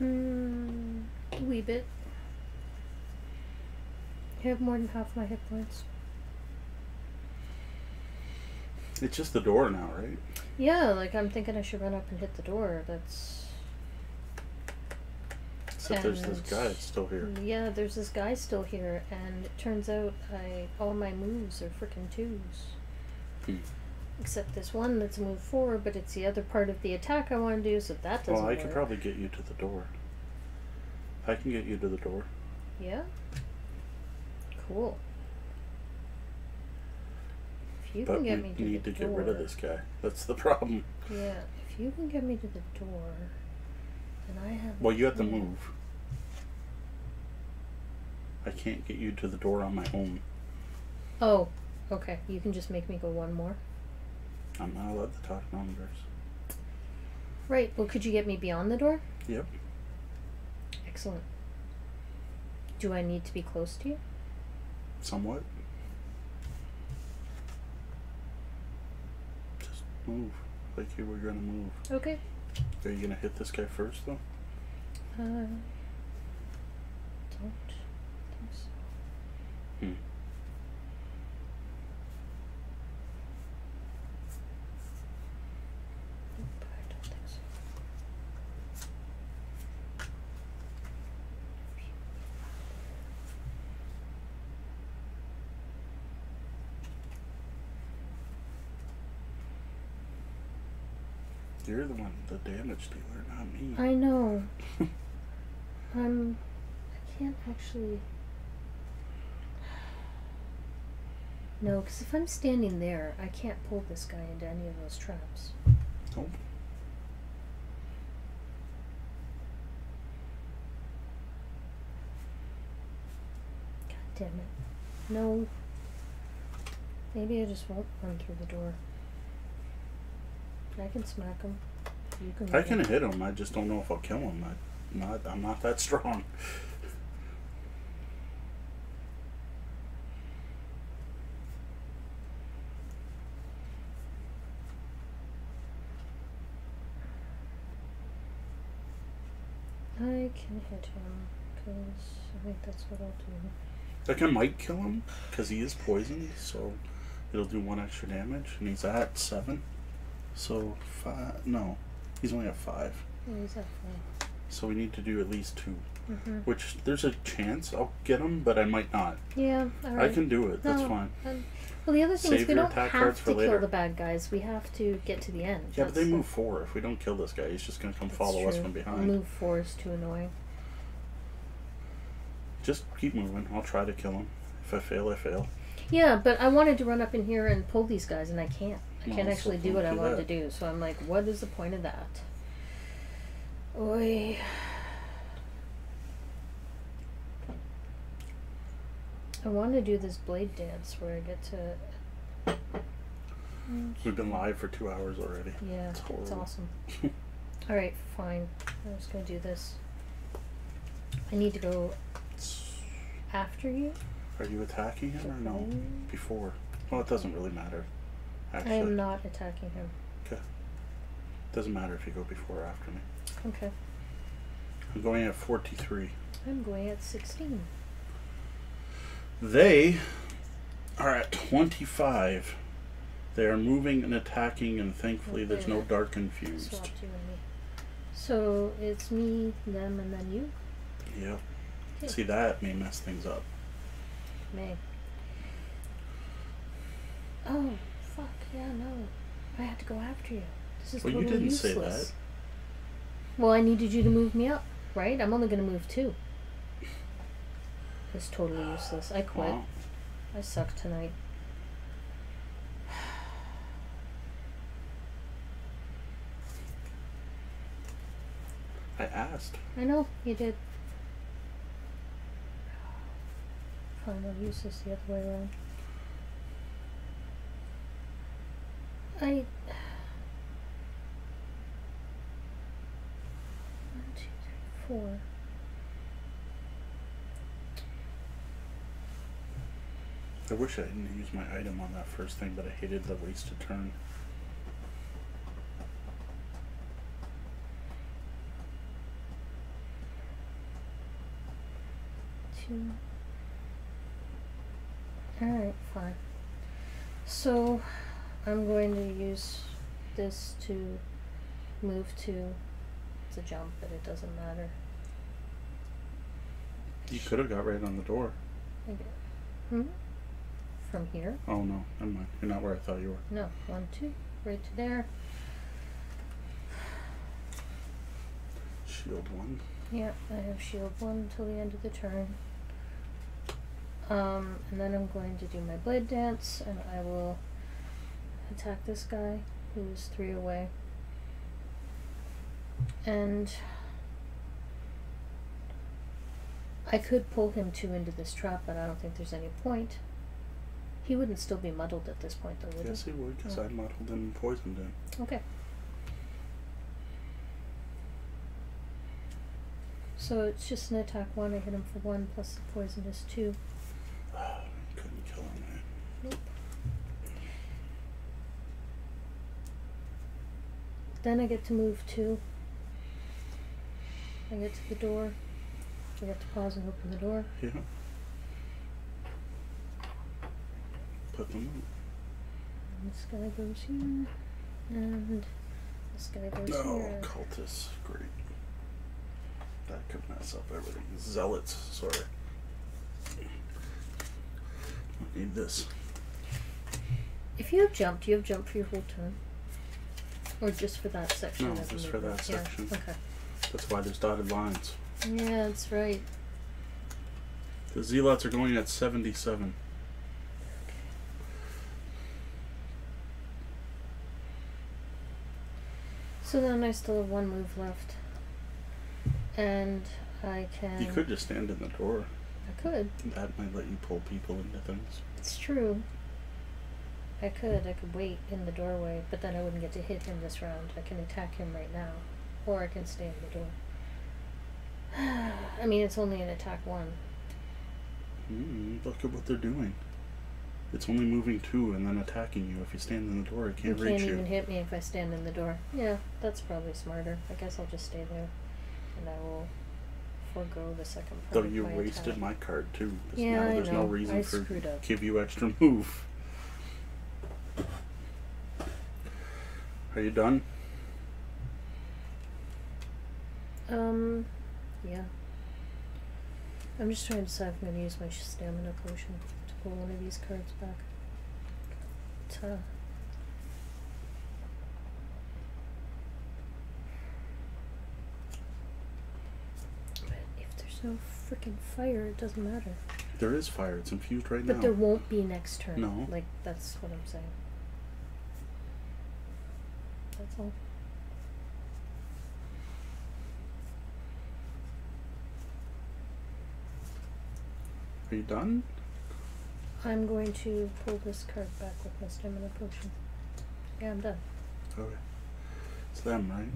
A wee bit. I have more than half my hit points. It's just the door now, right? Yeah, like I'm thinking I should run up and hit the door. That's... Except there's this guy that's still here. Yeah, there's this guy still here, and it turns out all my moves are frickin' twos. Hmm. Except this one that's moved forward, but it's the other part of the attack I want to do, so that doesn't work. Well, I could probably get you to the door. I can get you to the door. Yeah? Cool. If you can get me to the door... But we need to get rid of this guy. That's the problem. Yeah, if you can get me to the door, then I have... Well, you have to move. I can't get you to the door on my own. Oh, okay. You can just make me go one more. I'm not allowed to talk numbers. Right. Well, could you get me beyond the door? Yep. Excellent. Do I need to be close to you? Somewhat. Just move like you were going to move. Okay. Are you going to hit this guy first, though? Don't think so. Hmm. You're the one, the damage dealer, not me. I know. I can't actually... No, because if I'm standing there, I can't pull this guy into any of those traps. Nope. God damn it. No. Maybe I just won't run through the door. I can smack him. You can hit him. I just don't know if I'll kill him. I'm not that strong. I can hit him because I think that's what I'll do. Like I might kill him because he is poisoned, so it'll do 1 extra damage, and he's at 7. So 5, no, he's only at 5. Yeah, he's at 5. So we need to do at least 2. Mm-hmm. Which, there's a chance I'll get him, but I might not. Yeah, alright. I can do it, that's fine. Well, the other thing is we don't have to kill the bad guys, we have to get to the end. Yeah, but they move 4. If we don't kill this guy, he's just going to come follow us from behind. Move 4 is too annoying. Just keep moving, I'll try to kill him. If I fail, I fail. Yeah, but I wanted to run up in here and pull these guys, and I can't. I can't actually do what I wanted to do, so I'm like, what is the point of that? Oy. I want to do this blade dance where I get to... We've been live for 2 hours already. Yeah, it's awesome. Alright, fine. I'm just going to do this. I need to go after you. Are you attacking him or no? Before. Well, it doesn't really matter. Actually. I am not attacking him. Okay. Doesn't matter if you go before or after me. Okay. I'm going at 43. I'm going at 16. They are at 25. They are moving and attacking, and thankfully okay, there's no dark confused. Swapped you and me. So it's me, them, and then you? Yeah. Okay. See, that may mess things up. May. Oh. Fuck, yeah, no. I had to go after you. This is totally useless. Well, you didn't say that. Well, I needed you to move me up, right? I'm only going to move 2. It's totally useless. I quit. Wow. I suck tonight. I asked. I know, you did. Final useless the other way around. I... 1, 2, 3, 4. I wish I didn't use my item on that first thing, but I hated the wasted turn. Two. Alright, fine. So I'm going to use this to move to the jump, but it doesn't matter. You could have got right on the door. I did. Hmm? From here? Oh no, never mind. You're not where I thought you were. No, 1, 2, right to there. Shield 1. Yeah, I have shield 1 till the end of the turn. And then I'm going to do my blade dance, and I will attack this guy who's 3 away. And I could pull him 2 into this trap, but I don't think there's any point. He wouldn't still be muddled at this point, though, would he? Yes, he would, because I muddled him and poisoned him. Okay. So it's just an attack 1. I hit him for 1, plus the poison is 2. Couldn't kill him, man. Nope. Then I get to move 2. I get to the door. I get to pause and open the door. Yeah. Put them on. And this guy goes here, and this guy goes here. Oh, cultists. Great. That could mess up everything. Zealots. Sorry. I need this. If you have jumped for your whole turn? Or just for that section? No, just for that section. Okay. That's why there's dotted lines. Yeah, that's right. The zealots are going at 77. So then I still have 1 move left. And I can... You could just stand in the door. I could. That might let you pull people into things. It's true. I could wait in the doorway, but then I wouldn't get to hit him this round. I can attack him right now. Or I can stay in the door. I mean, it's only an attack 1. Look at what they're doing. It's only moving 2 and then attacking you. If you stand in the door, it can't reach you. It can't even hit me if I stand in the door. Yeah, that's probably smarter. I guess I'll just stay there, and I will forego the second part. Though you wasted my card too. Yeah, I know. There's no reason for give you extra move. Are you done? Yeah. I'm just trying to decide if I'm going to use my stamina potion to pull one of these cards back. Ta. But if there's no freaking fire, it doesn't matter. There is fire. It's infused right now. But there won't be next turn. No. Like, that's what I'm saying. That's all. Are you done? I'm going to pull this card back with my stamina potion. Yeah, I'm done. Okay. It's them, right?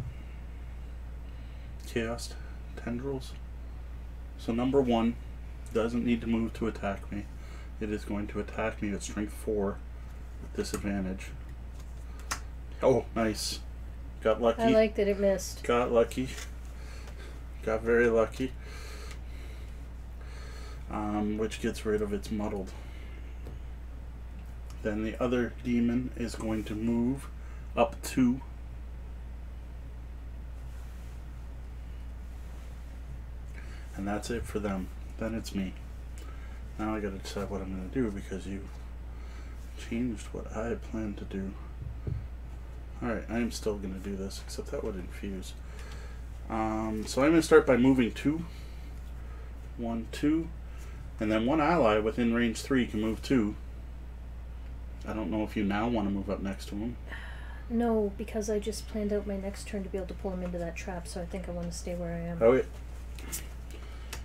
Chaos Tendrils. So number 1 doesn't need to move to attack me. It is going to attack me at strength 4 with disadvantage. Oh, nice. Got lucky. I like that it missed. Got lucky. Got very lucky. Which gets rid of its muddled. Then the other demon is going to move up 2. And that's it for them. Then it's me. Now I gotta decide what I'm gonna do because you changed what I had planned to do. Alright, I am still gonna do this, except that would infuse. So I'm gonna start by moving 2. 1, 2. And then 1 ally within range 3 can move 2. I don't know if you now want to move up next to him. No, because I just planned out my next turn to be able to pull him into that trap, so I think I want to stay where I am. Okay.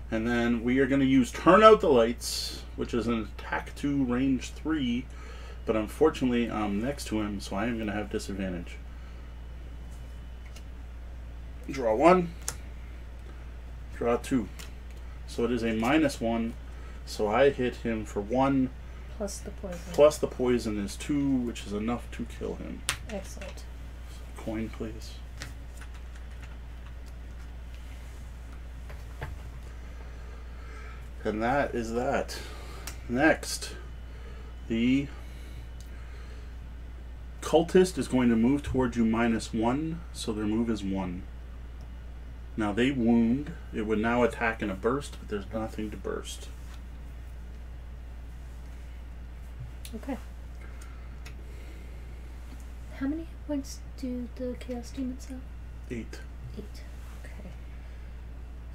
And then we are going to use Turn Out the Lights, which is an attack 2, range 3, but unfortunately I'm next to him, so I am going to have disadvantage. Draw 1. Draw 2. So it is a -1. So I hit him for 1 Plus the poison. Plus the poison is 2, which is enough to kill him. Excellent. Coin, please. And that is that. Next, the cultist is going to move toward you -1, so their move is 1. Now they wound. It would now attack in a burst, but there's nothing to burst. Okay. How many points do the Chaos Demons have? 8. 8. Okay.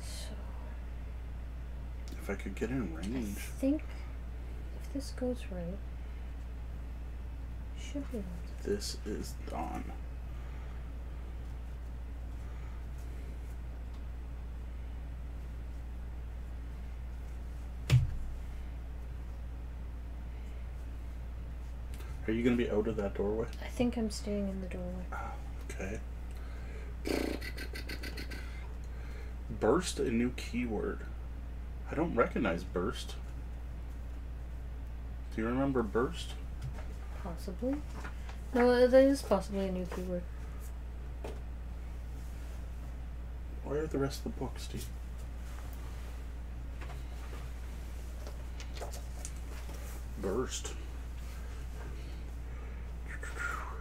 So... if I could get in range. I think if this goes right, should be right. This is Dawn. Are you going to be out of that doorway? I think I'm staying in the doorway. Okay. Burst, a new keyword. I don't recognize burst. Do you remember burst? Possibly. No, that is possibly a new keyword. Where are the rest of the books, Steve? Burst.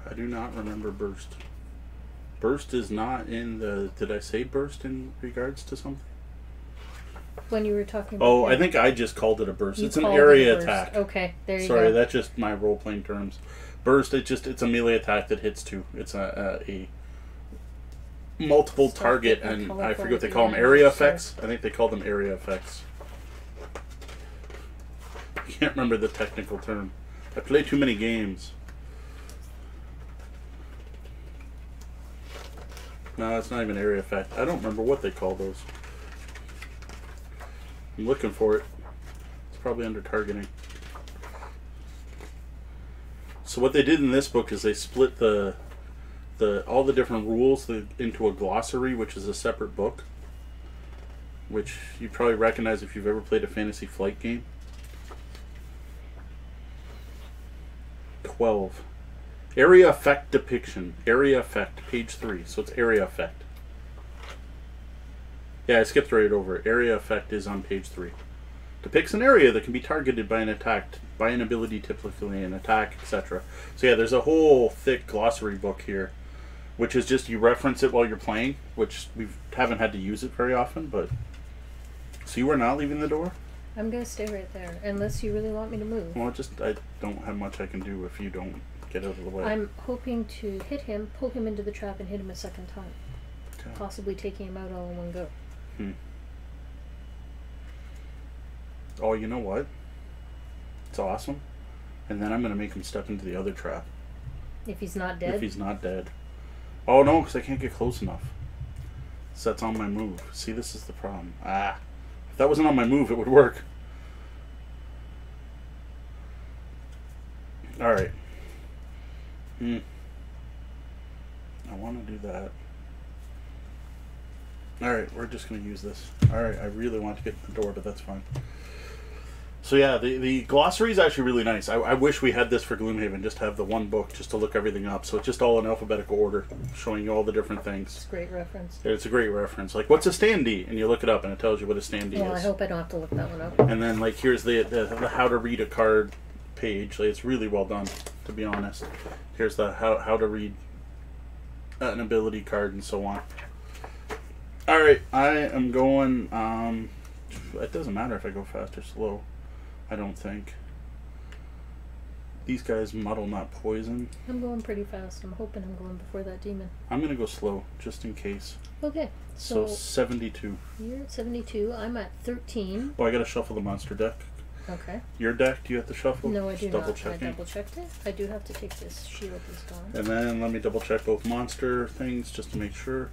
I do not remember burst. Burst is not in the... did I say burst in regards to something? When you were talking about... oh, I think I just called it a burst. It's an area attack. Okay, there you go. Sorry, that's just my role-playing terms. Burst, it's a melee attack that hits 2. It's a multiple target, and I forget what they call them. Area effects? I think they call them area effects. I can't remember the technical term. I play too many games. No, it's not even area effect. I don't remember what they call those. I'm looking for it. It's probably under targeting. So what they did in this book is they split all the different rules into a glossary, which is a separate book, which you probably recognize if you've ever played a Fantasy Flight game. 12. Area effect depiction. Area effect, page 3. So it's area effect. Yeah, I skipped right over it. Area effect is on page 3. Depicts an area that can be targeted by an attack, by an ability, typically an attack, etc. So yeah, there's a whole thick glossary book here, which is just you reference it while you're playing, which we haven't had to use it very often, but... so you are not leaving the door? I'm going to stay right there, unless you really want me to move. Well, I don't have much I can do if you don't. Get out of the way. I'm hoping to hit him, pull him into the trap, and hit him a second time. Okay. Possibly taking him out all in one go. Hmm. Oh, you know what? It's awesome. And then I'm going to make him step into the other trap. If he's not dead? If he's not dead. Oh, no, because I can't get close enough. So that's on my move. See, this is the problem. Ah. If that wasn't on my move, it would work. Alright. Hmm. I want to do that. Alright, we're just going to use this. Alright, I really want to get to the door, but that's fine. So yeah, the glossary is actually really nice. I wish we had this for Gloomhaven, just have the one book just to look everything up. So it's just all in alphabetical order, showing you all the different things. It's a great reference. It's a great reference. Like, what's a standee? And you look it up and it tells you what a standee is. Well, I hope I don't have to look that one up. And then, like, here's the how to read a card page. Like, it's really well done, to be honest. Here's the how to read an ability card and so on. Alright, I am going, it doesn't matter if I go fast or slow, I don't think. These guys muddle, not poison. I'm going pretty fast. I'm hoping I'm going before that demon. I'm going to go slow, just in case. Okay. So 72. You're at 72. I'm at 13. Oh, I got to shuffle the monster deck. Okay. Your deck, do you have to shuffle? No, I do not. I double-checked it. I do have to take this shield is gone. And then let me double-check both monster things just to make sure.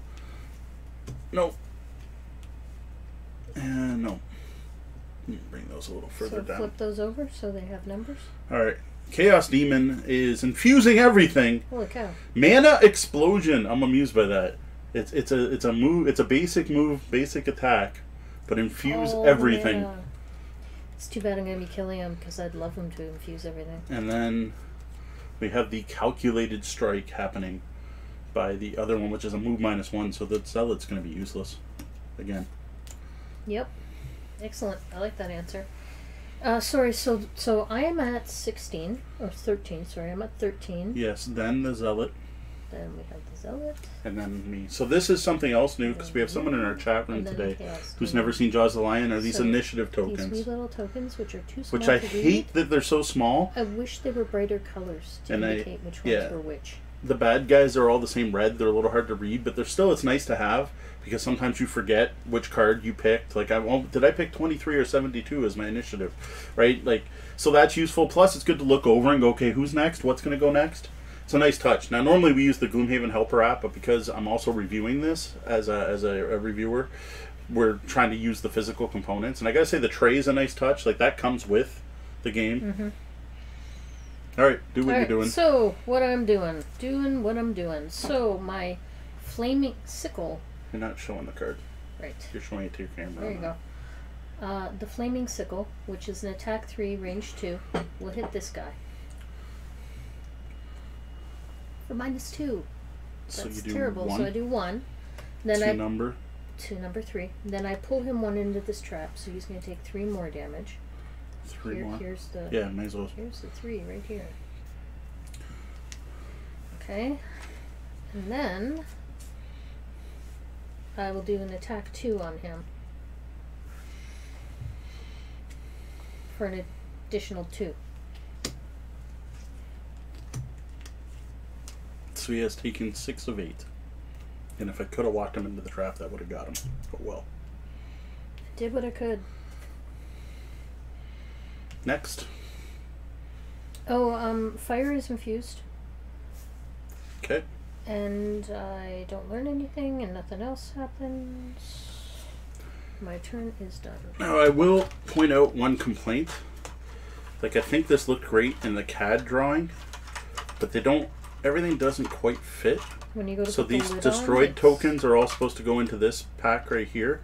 Nope. And no. You can bring those a little further down. So flip those over so they have numbers. All right. Chaos Demon is infusing everything. Holy cow. Mana Explosion. I'm amused by that. It's a move. It's a basic move, basic attack, but infuse everything. Mana. It's too bad I'm going to be killing him because I'd love him to infuse everything. And then we have the calculated strike happening by the other one, which is a move -1, so the zealot's going to be useless again. Yep. Excellent. I like that answer. Sorry, so I am at 16, or 13, sorry, I'm at 13. Yes, then the zealot. Then we have the zealot. And then me. So this is something else new, because we have someone in our chat room today who's never seen Jaws of the Lion, or these initiative tokens. These wee little tokens, which are too small to read. Which I hate that they're so small. I wish they were brighter colors to indicate which ones were which. The bad guys are all the same red, they're a little hard to read, but they're still, it's nice to have. Because sometimes you forget which card you picked. Like, did I pick 23 or 72 as my initiative, right? Like, so that's useful. Plus, it's good to look over and go, okay, who's next? What's going to go next? It's a nice touch. Now, normally we use the Gloomhaven Helper app, but because I'm also reviewing this as a reviewer, we're trying to use the physical components. And I got to say, the tray is a nice touch. Like, that comes with the game. Mm-hmm. All right, do what you're doing. So, what I'm doing. Doing what I'm doing. So, my Flaming Sickle... You're not showing the card. Right. You're showing it to your camera. There you go. The Flaming Sickle, which is an attack 3, range 2, will hit this guy. For -2. That's terrible. So I do 1. Then number 3. Then I pull him 1 into this trap, so he's going to take 3 more damage. 3 more? Here's the... Yeah, may as well. Here's the 3 right here. Okay. And then... I will do an attack 2 on him for an additional 2. So he has taken 6 of 8. And if I could have walked him into the trap, that would have got him. But well. I did what I could. Next. Oh, fire is infused. Okay. And I don't learn anything, and nothing else happens. My turn is done. Now, I will point out one complaint. Like, I think this looked great in the CAD drawing, but they don't... Everything doesn't quite fit. When you go to so these destroyed tokens are all supposed to go into this pack right here,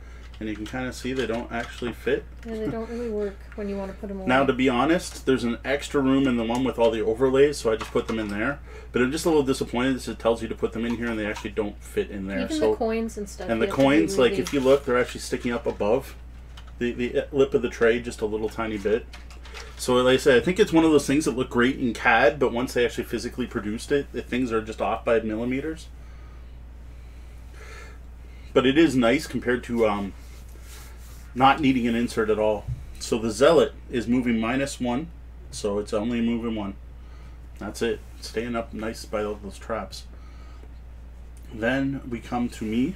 and you can kind of see they don't actually fit. Yeah, they don't really work when you want to put them away. Now, to be honest, there's an extra room in the one with all the overlays, so I just put them in there. But I'm just a little disappointed that it tells you to put them in here, and they actually don't fit in there. Even so, the coins and stuff. And the coins, like, if you look, they're actually sticking up above the lip of the tray just a little tiny bit. So, like I said, I think it's one of those things that look great in CAD, but once they actually physically produced it, the things are just off by millimeters. But it is nice compared to... not needing an insert at all. So the zealot is moving -1, so it's only moving 1. That's it. Staying up nice by those traps. Then we come to me.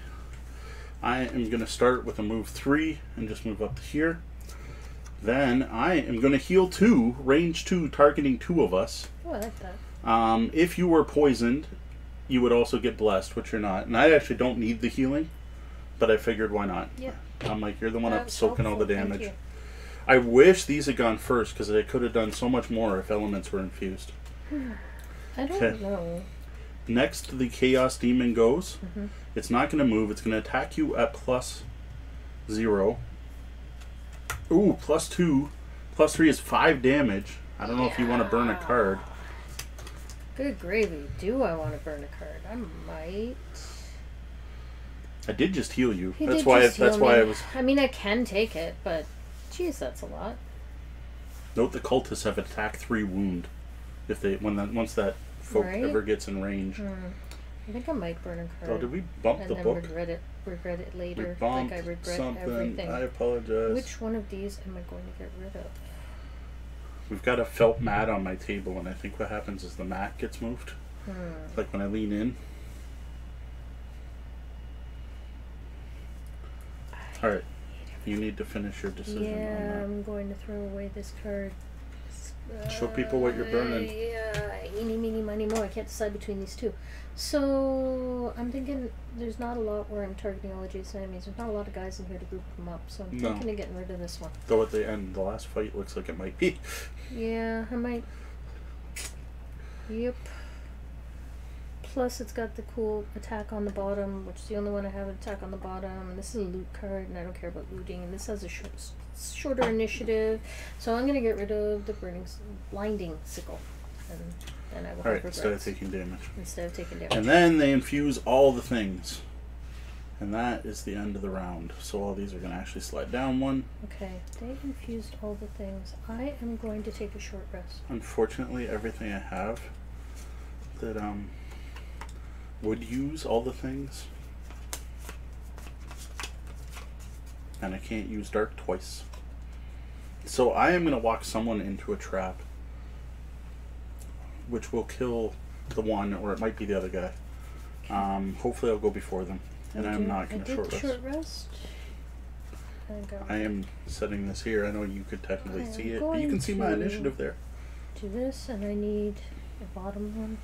I am going to start with a move 3 and just move up to here. Then I am going to heal 2, range 2, targeting 2 of us. Oh, I like that. If you were poisoned, you would also get blessed, which you're not. And I actually don't need the healing, but I figured why not. Yeah. I'm like, you're the one up soaking all the damage. I wish these had gone first, because they could have done so much more if elements were infused. I don't know. Next, the Chaos Demon goes. Mm-hmm. It's not going to move. It's going to attack you at +0. Ooh, +2. +3 is 5 damage. I don't know if you want to burn a card. Good gravy. Do I want to burn a card? I might... I did just heal you. That's why I was... I mean, I can take it, but... Jeez, that's a lot. Note the cultists have attack 3 wound. If they... Once that folk ever gets in range. Mm. I think I might burn a card. Oh, did we bump the book? And then regret it later. We bumped like I regret something. Everything. I apologize. Which one of these am I going to get rid of? We've got a felt mat on my table, and I think what happens is the mat gets moved. Like when I lean in. Alright, you need to finish your decision. Yeah, I'm going to throw away this card. Show people what you're burning. Yeah, eeny, meeny, miny, moe. I can't decide between these two. So, I'm thinking there's not a lot where I'm targeting all adjacent enemies. There's not a lot of guys in here to group them up, so I'm thinking of getting rid of this one. Though at the end, the last fight looks like it might be. Yeah, I might. Yep. Plus it's got the cool attack on the bottom, which is the only one I have an attack on the bottom. This is a loot card, and I don't care about looting. And this has a shorter initiative, so I'm going to get rid of the blinding sickle. And then I will have regrets. Instead of taking damage. Instead of taking damage. And then they infuse all the things. And that is the end of the round. So all these are going to actually slide down one. Okay, they infused all the things. I am going to take a short rest. Unfortunately, everything I have that would use all the things. And I can't use dark twice. So I am going to walk someone into a trap, which will kill the one, or it might be the other guy. Hopefully I'll go before them. And I'm not going to short rest. I am setting this here. I know you could technically see it, but you can see my initiative there. Do this, and I need the bottom one.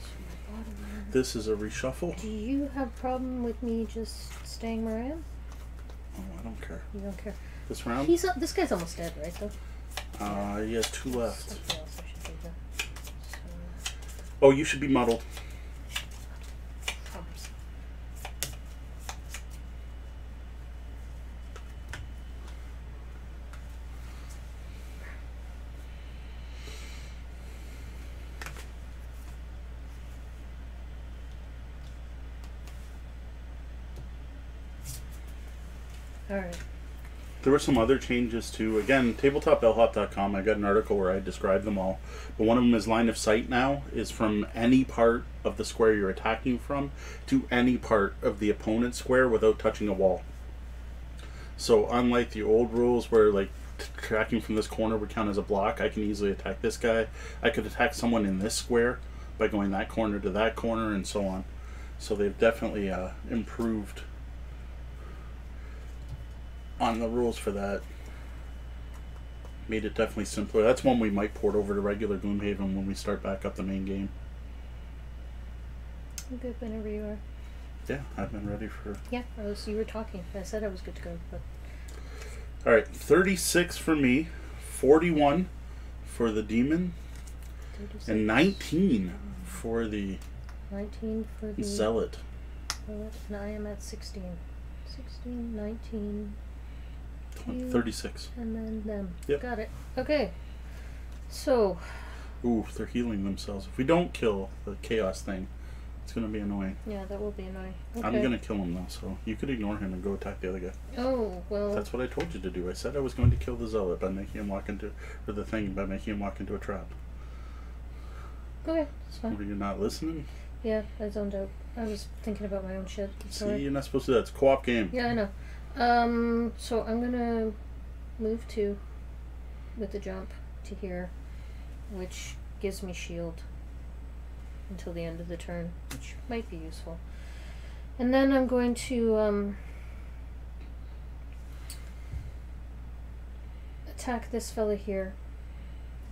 So my bottom one. This is a reshuffle. Do you have a problem with me just staying where I am? Oh, I don't care. You don't care. This round? This guy's almost dead, right, though? He has two left. Oh, you should be muddled. Alright. There were some other changes too. Again, tabletopbellhop.com. I got an article where I described them all. But one of them is line of sight now is from any part of the square you're attacking from to any part of the opponent's square without touching a wall. So unlike the old rules where like attacking from this corner would count as a block, I can easily attack this guy. I could attack someone in this square by going that corner to that corner and so on. So they've definitely improved on the rules for that. Made it definitely simpler. That's one we might port over to regular Gloomhaven when we start back up the main game. I'm good whenever you are. Yeah, I've been ready for... Yeah, you were talking. I said I was good to go. But... Alright, 36 for me, 41 for the demon, 36. And 19 for the... 19 for the... Zealot. And I am at 16. 16, 19... 36. And then them. Yep. Got it. Okay. So. Ooh, they're healing themselves. If we don't kill the chaos thing, it's going to be annoying. Yeah, that will be annoying. Okay. I'm going to kill him, though, so you could ignore him and go attack the other guy. Oh, well. That's what I told you to do. I said I was going to kill the zealot by making him walk into, or the thing, by making him walk into a trap. Okay, that's fine. Were you not listening? Yeah, I zoned out. I was thinking about my own shit. Sorry. See, you're not supposed to do that. It's a co-op game. Yeah, I know. So I'm gonna move to with the jump to here, which gives me shield until the end of the turn, which might be useful. And then I'm going to attack this fella here.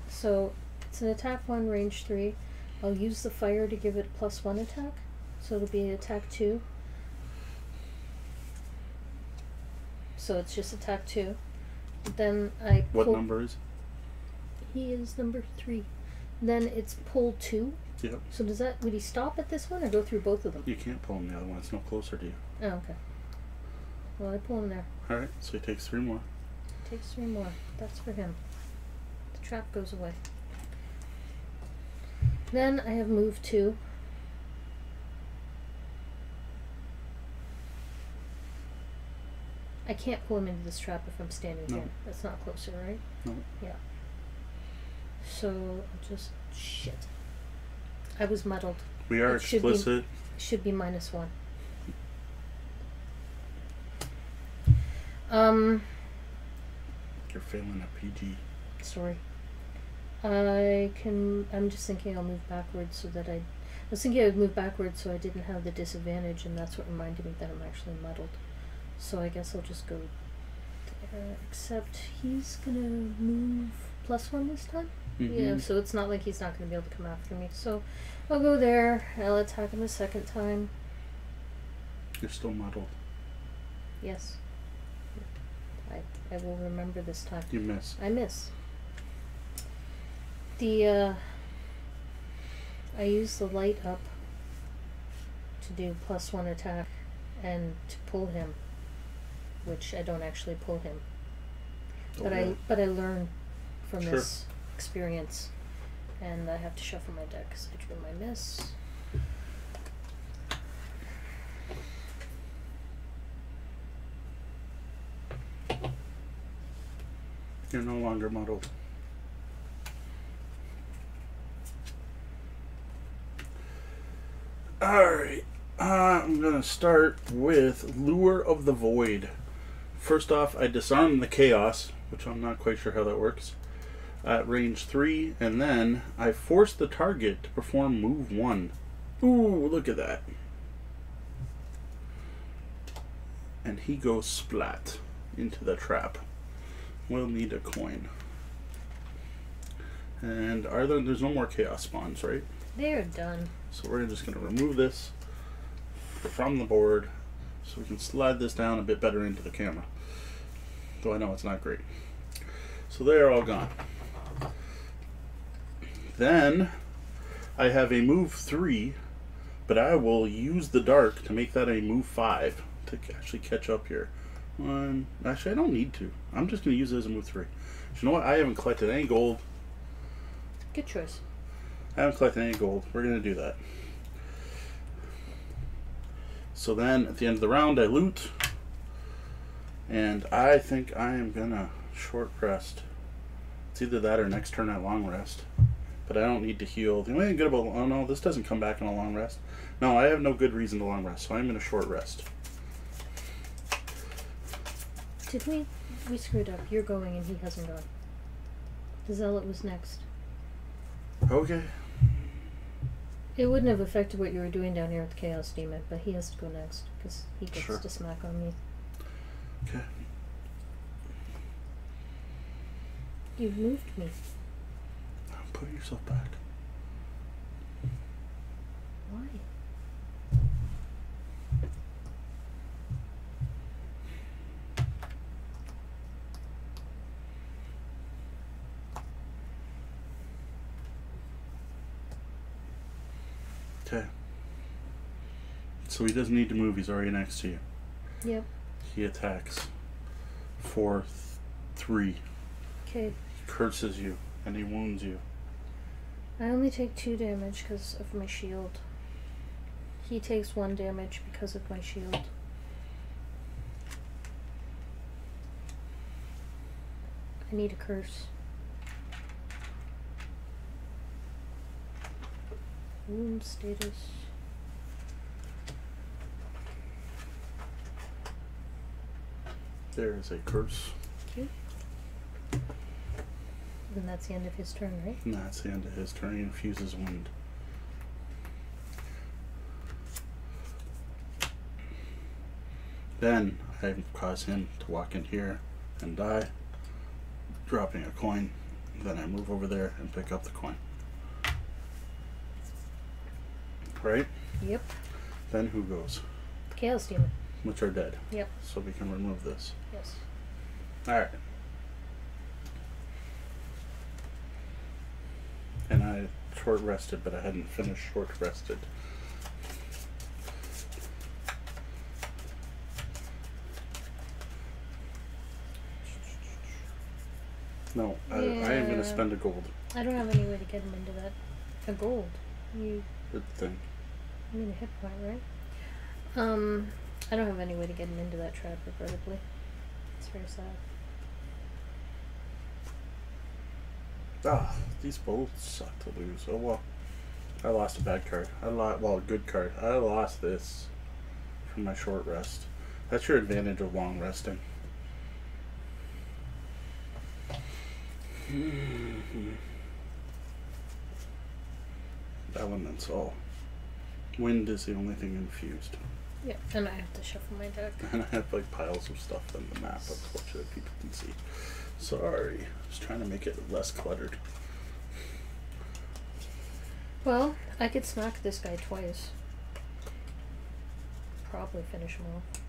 So it's an attack 1, range 3. I'll use the fire to give it +1 attack, so it'll be an attack 2. So it's just attack 2. Then I pull... What number is he? He is number 3. Then it's pull 2. Yep. So does that... Would he stop at this one or go through both of them? You can't pull him the other one. It's no closer to you. Oh, okay. Well, I pull him there. Alright, so he takes 3 more. He takes 3 more. That's for him. The trap goes away. Then I have move 2. I can't pull him into this trap if I'm standing here. That's not closer, right? No. Yeah. So, just... Shit. I was muddled. We are explicit. Should be -1. You're failing a PG. Sorry. I'm just thinking I'll move backwards so that I was thinking I would move backwards so I didn't have the disadvantage, and that's what reminded me that I'm actually muddled. So I guess I'll just go there, except he's going to move +1 this time. Mm-hmm. Yeah, so it's not like he's not going to be able to come after me. So I'll go there, I'll attack him a second time. You're still muddled. Yes. I will remember this time. You miss. I miss. I use the light up to do +1 attack and to pull him, which I don't actually pull him. But I learn from this experience, and I have to shuffle my deck because I drew my miss. You're no longer muddled. Alright, I'm going to start with Lure of the Void. First off, I disarm the Chaos, which I'm not quite sure how that works, at range 3, and then I force the target to perform move 1. Ooh, look at that. And he goes splat into the trap. We'll need a coin. And are there, there's no more Chaos spawns, right? They're done. So we're just going to remove this from the board so we can slide this down a bit better into the camera. Though I know it's not great. So they're all gone. Then I have a move 3, but I will use the dark to make that a move 5 to actually catch up here. One, actually I don't need to. I'm just going to use it as a move 3. But you know what? I haven't collected any gold. Good choice. I haven't collected any gold. We're going to do that. So then, at the end of the round, I loot. And I think I am going to short rest. It's either that or next turn I long rest. But I don't need to heal. The only thing good about... Oh, no, this doesn't come back in a long rest. No, I have no good reason to long rest, so I'm going to short rest. Did we... We screwed up. You're going and he hasn't gone. The Zealot was next. Okay. It wouldn't have affected what you were doing down here with Chaos Demon, but he has to go next because he gets to smack on me. Okay. You moved me. Oh, put yourself back. Why? Okay. So he doesn't need to move. He's already next to you. Yep. He attacks. 4, 3. Okay. He curses you, and he wounds you. I only take 2 damage because of my shield. He takes 1 damage because of my shield. I need a curse. Wound status. There is a curse. Okay. Then that's the end of his turn, right? No, that's the end of his turn. He infuses wind. Then I cause him to walk in here and die, dropping a coin. Then I move over there and pick up the coin. Right? Yep. Then who goes? Chaos Demon. Which are dead. Yep. So we can remove this. Yes. Alright. And I short rested, but I hadn't finished short rested. No, yeah. I am going to spend a gold. I don't have any way to get him into that. A gold? You... Good thing. I mean, a hit point, right? I don't have any way to get him into that trap, regrettably. It's very sad. Ah, these both suck to lose. Oh, well. I lost a bad card. I lost, well, a good card. I lost this from my short rest. That's your advantage of long resting. Elements all. Wind is the only thing infused. Yeah, and I have to shuffle my deck. And I have like piles of stuff on the map, unfortunately people can see. Sorry. Just trying to make it less cluttered. Well, I could smack this guy twice. Probably finish him off.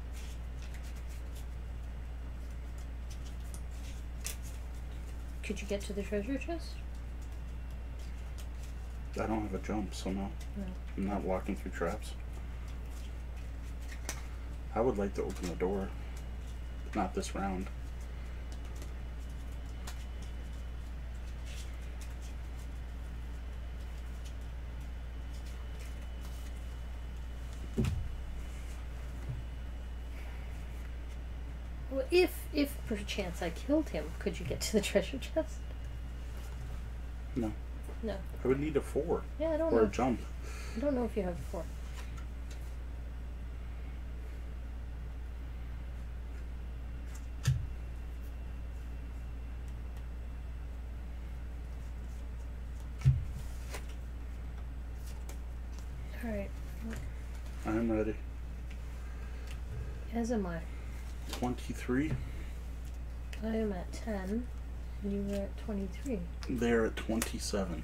Could you get to the treasure chest? I don't have a jump, so no. I'm not walking through traps. I would like to open the door. Not this round. Well, if perchance I killed him, could you get to the treasure chest? No. No. I would need a 4. Yeah, I don't know. Or a jump. I don't know if you have a 4. Alright. I'm ready. As am I. 23. I am at 10. And you were at 23. They're at 27.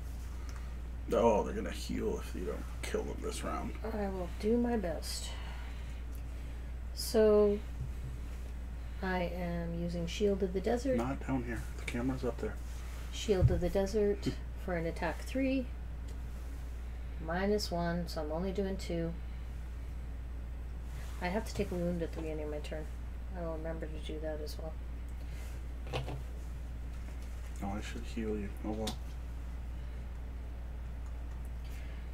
Oh, they're going to heal if you don't kill them this round. I will do my best. So, I am using Shield of the Desert. Not down here. The camera's up there. Shield of the Desert for an attack 3. -1, so I'm only doing 2. I have to take a wound at the beginning of my turn. I will remember to do that as well. Oh, I should heal you. Oh, well.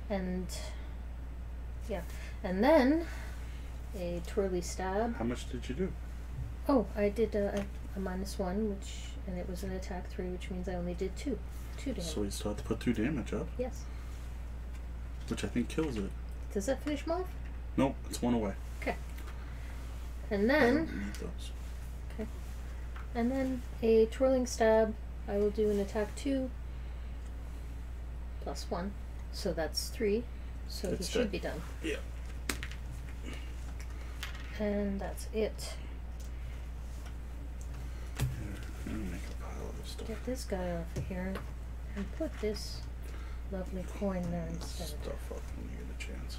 And, yeah. And then, a twirly stab. How much did you do? Oh, I did a -1, which, and it was an attack 3, which means I only did 2. 2 damage. So you still have to put 2 damage up? Yes. Which I think kills it. Does that finish him off? Nope, it's 1 away. Okay. And then... I don't need those. Okay. And then, a twirling stab. I will do an attack 2 +1, so that's 3, so it's he should be done. Yeah. And that's it. Here, I'm gonna make a pile of this stuff. Get this guy off of here and put this lovely coin there instead. Stuff up when you get a chance.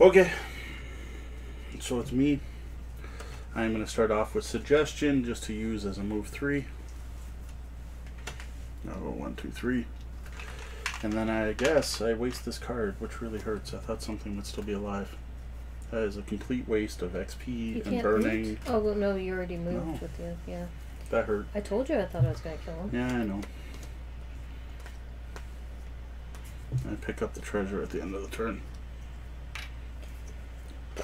Okay. So it's me. I'm gonna start off with suggestion just to use as a move 3. I'll go 1, 2, 3. And then I guess I waste this card, which really hurts. I thought something would still be alive. That is a complete waste of XP and burning. Move. Oh, well, no, you already moved with you. Yeah. That hurt. I told you I thought I was going to kill him. Yeah, I know. I pick up the treasure at the end of the turn.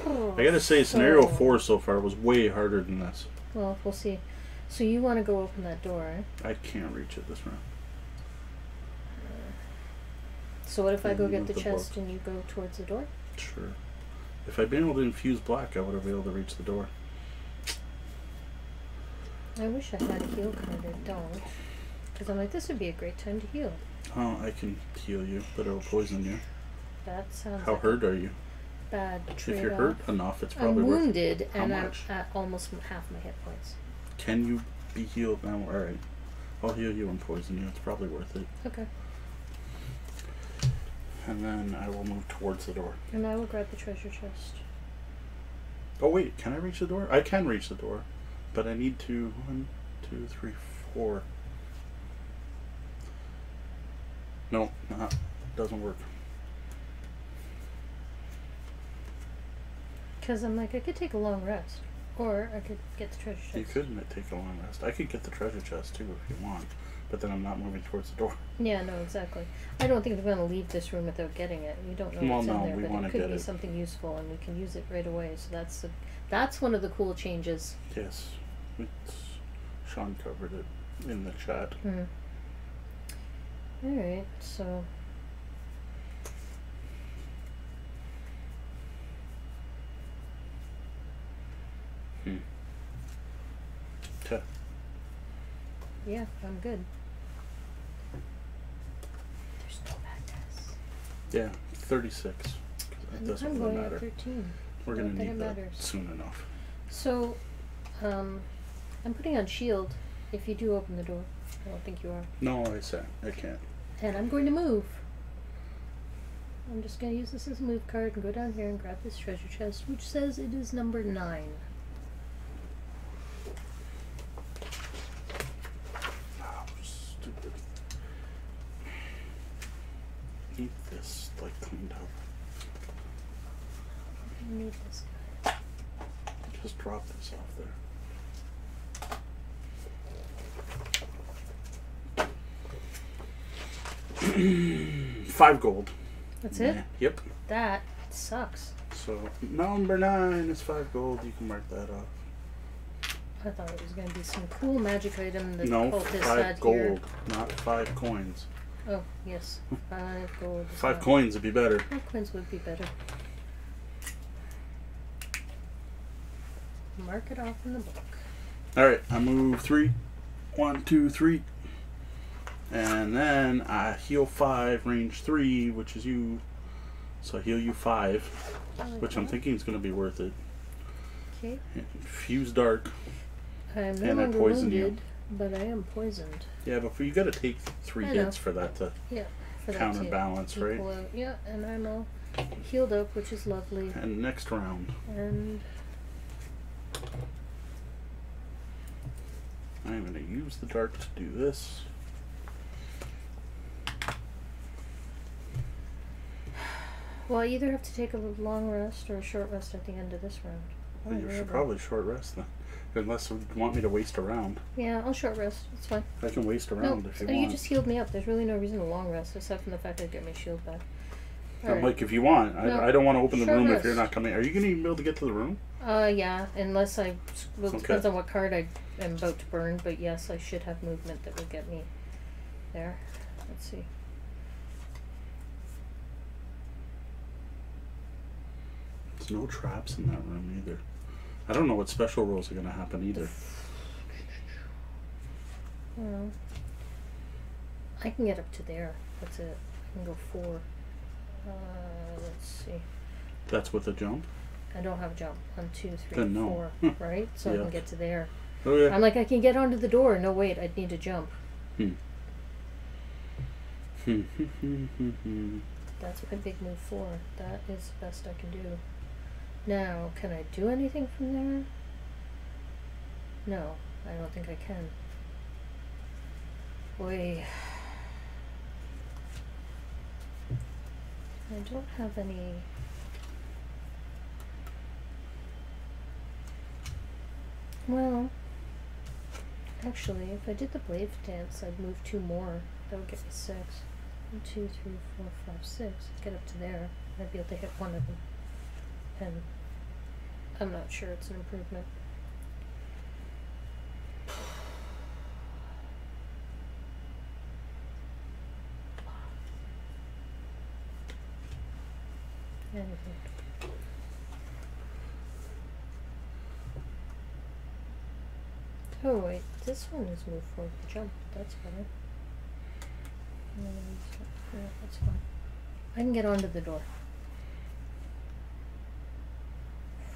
Oh, I got to say, scenario 4 so far was way harder than this. Well, we'll see. So you want to go open that door, eh? I can't reach it this round. So what if I go get the chest and you go towards the door? Sure. If I'd been able to infuse black, I would have been able to reach the door. I wish I had a heal card. I don't. Because I'm like, this would be a great time to heal. Oh, I can heal you, but it'll poison you. That sounds How like hurt are you? Bad trade-off. If you're hurt enough, it's probably worth it. I'm wounded, and I'm at almost half my hit points. Can you be healed now? Alright. I'll heal you and poison you. It's probably worth it. Okay. And then I will move towards the door. And I will grab the treasure chest. Oh, wait. Can I reach the door? I can reach the door. But I need to... 1, 2, 3, 4. No. Not. Doesn't work. Because I'm like, I could take a long rest. Or I could get the treasure chest. You couldn't take a long rest. I could get the treasure chest too if you want, but then I'm not moving towards the door. Yeah, no, exactly. I don't think we're going to leave this room without getting it. We don't know what's in there, but it could be something useful, and we can use it right away. So that's one of the cool changes. Yes, Sean covered it in the chat. Mm. All right, so. Okay. Yeah, I'm good. There's no badness. Yeah, 36. That doesn't really matter. At 13. We're going to need that soon enough. So, I'm putting on shield if you do open the door. I don't think you are. No, I can't. And I'm going to move. I'm just going to use this as a move card and go down here and grab this treasure chest, which says it is number 9. Need this, like, cleaned up. I need this guy. Just drop this off there. $5 gold. That's it? Yep. That sucks. So number 9 is $5 gold. You can mark that off. I thought it was going to be some cool magic item that no, cultists had gold, here. Not 5 coins. Oh, yes. 5 gold. 5 coins would be better. 5 coins would be better. Mark it off in the book. Alright, I move 3. 1, 2, 3. And then I heal 5, range 3, which is you. So I heal you 5, which I'm thinking is going to be worth it. Okay. Fuse dark. I'm no longer wounded, but I am poisoned. Yeah, but you got to take 3 hits for that to counterbalance, right? Yeah, and I'm all healed up, which is lovely. And next round. And I'm going to use the dark to do this. Well, I either have to take a long rest or a short rest at the end of this round. Well, you should probably short rest then. Unless you want me to waste a round. Yeah, I'll short rest. It's fine. I can waste a round if you want. You just healed me up. There's really no reason to long rest, except from the fact that I get my shield back. All right. Like, if you want. I don't want to open the room if you're not coming. Are you going to be able to get to the room? Yeah, unless I... Well, it depends on what card I am about to burn, but yes, I should have movement that would get me there. Let's see. There's no traps in that room either. I don't know what special rules are going to happen either. Well, I can get up to there. That's it. I can go 4. Let's see. That's with a jump? I don't have a jump. 1, 2, 3, 4. Right? So I can get to there. Oh, yeah. I'm like, I can get onto the door. No, wait. I'd need to jump. That's my big move 4. That is the best I can do. Now, can I do anything from there? No, I don't think I can. Boy. I don't have any... Well, actually, if I did the blade dance, I'd move 2 more. That would get me 6. 1, 2, 3, 4, 5, 6. Get up to there. I'd be able to hit one of them. And I'm not sure it's an improvement. Anyway. Oh wait, this one is move forward to jump. That's better. Yeah, that's fine. I can get onto the door.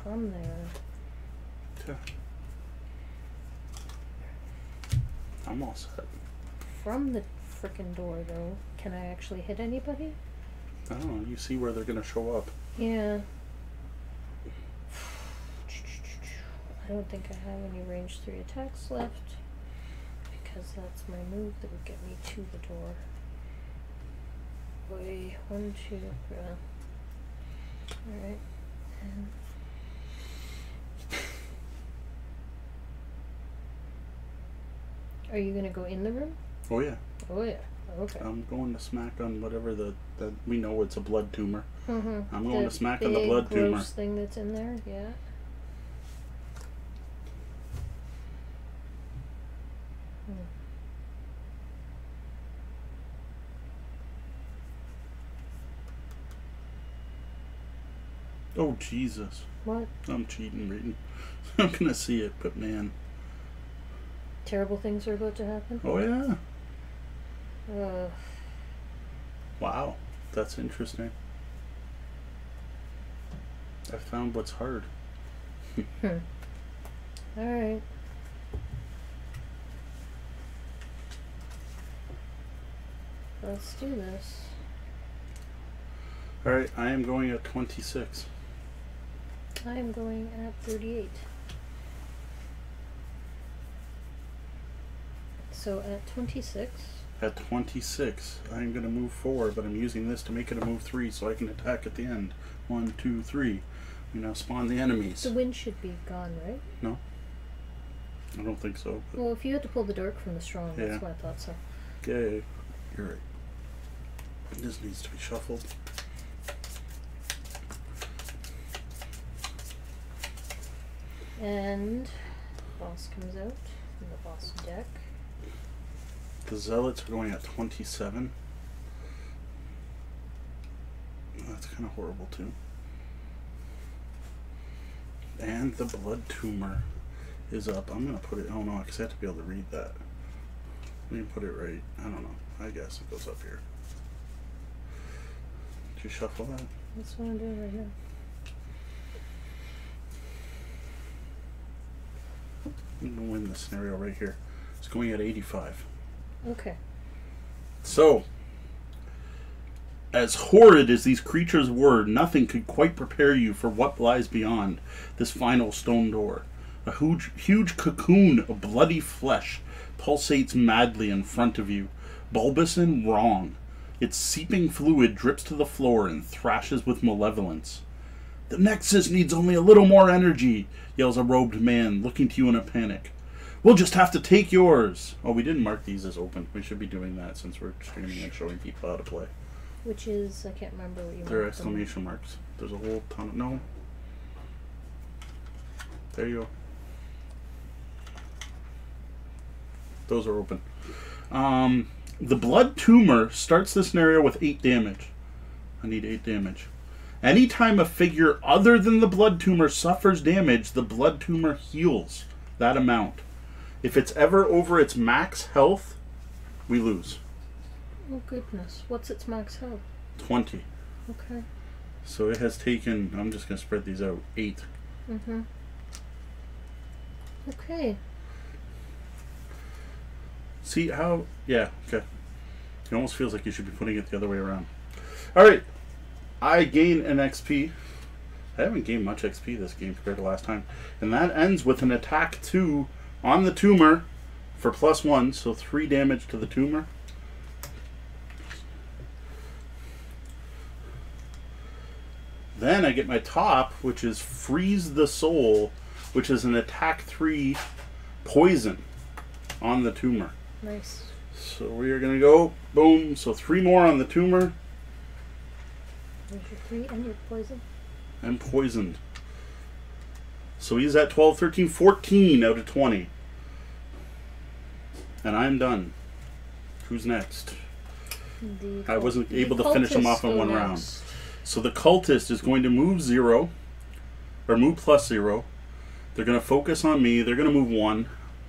From there. Yeah. I'm all set. From the frickin' door, though, can I actually hit anybody? I don't know. You see where they're going to show up. Yeah. I don't think I have any range 3 attacks left. Because that's my move that would get me to the door. Boy, 1, 2, alright. And... Are you going to go in the room? Oh, yeah. Oh, yeah. Okay. I'm going to smack on whatever the we know it's a blood tumor. Mm-hmm. I'm going to smack on the blood tumor. The gross thing that's in there, yeah. Oh, Jesus. What? I'm cheating, reading. I'm going to see it, but man. Terrible things are about to happen. Oh, yeah. Wow. That's interesting. I found what's hard. All right. Let's do this. All right. I am going at 26. I am going at 38. So at 26. At 26, I'm going to move 4, but I'm using this to make it a move 3 so I can attack at the end. 1, 2, 3. you know, spawn the enemies. The wind should be gone, right? No. I don't think so. Well, if you had to pull the dark from the strong, yeah. That's what I thought, so. Okay. You're right. This needs to be shuffled. And the boss comes out in the boss deck. The zealots are going at 27. That's kind of horrible too. And the blood tumor is up. I'm gonna put it. Oh no, because I have to be able to read that. Let me put it right. I don't know. I guess it goes up here. Did you shuffle that? That's what I'm doing right now. I'm gonna win this scenario right here. It's going at 85. Okay. So, as horrid as these creatures were, nothing could quite prepare you for what lies beyond this final stone door. A huge cocoon of bloody flesh pulsates madly in front of you, bulbous and wrong. Its seeping fluid drips to the floor and thrashes with malevolence. The Nexus needs only a little more energy, yells a robed man, looking to you in a panic. We'll just have to take yours. Oh, we didn't mark these as open. We should be doing that since we're streaming and showing people how to play. Which is, I can't remember what you marked. They're exclamation marks. There's a whole ton of, no. There you go. Those are open. The blood tumor starts the scenario with 8 damage. I need 8 damage. Anytime a figure other than the blood tumor suffers damage, the blood tumor heals that amount. If it's ever over its max health, we lose. Oh goodness, what's its max health? 20. Okay. So it has taken, I'm just going to spread these out, 8. Mm-hmm. Okay. See how, yeah, okay. It almost feels like you should be putting it the other way around. Alright, I gain an XP. I haven't gained much XP this game compared to last time. And that ends with an attack 2 on the tumor for +1, so 3 damage to the tumor. Then I get my top, which is Freeze the Soul, which is an attack 3 poison on the tumor. Nice. So we are going to go, boom, so 3 more on the tumor. There's your 3 and your poison. And poisoned. So he's at 12, 13, 14 out of 20. And I'm done. Who's next? I wasn't able to finish him off in one round. So the cultist is going to move 0, or move +0. They're going to focus on me. They're going to move 1.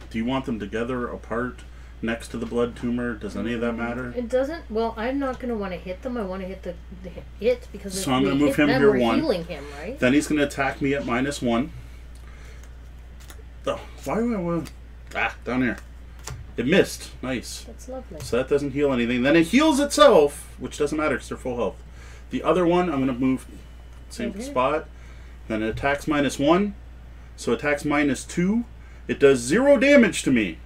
Do you want them together, apart, next to the blood tumor? Does any of that matter? It doesn't. Well, I'm not going to want to hit them. I want to hit it because so I'm going to move him here 1. Healing him, right? Then he's going to attack me at -1. Oh, why do I want? Ah, down here. It missed. Nice. That's lovely. So that doesn't heal anything. Then it heals itself, which doesn't matter because they're full health. The other one, I'm going to move same right spot. Then it attacks -1, so it attacks -2. It does 0 damage to me.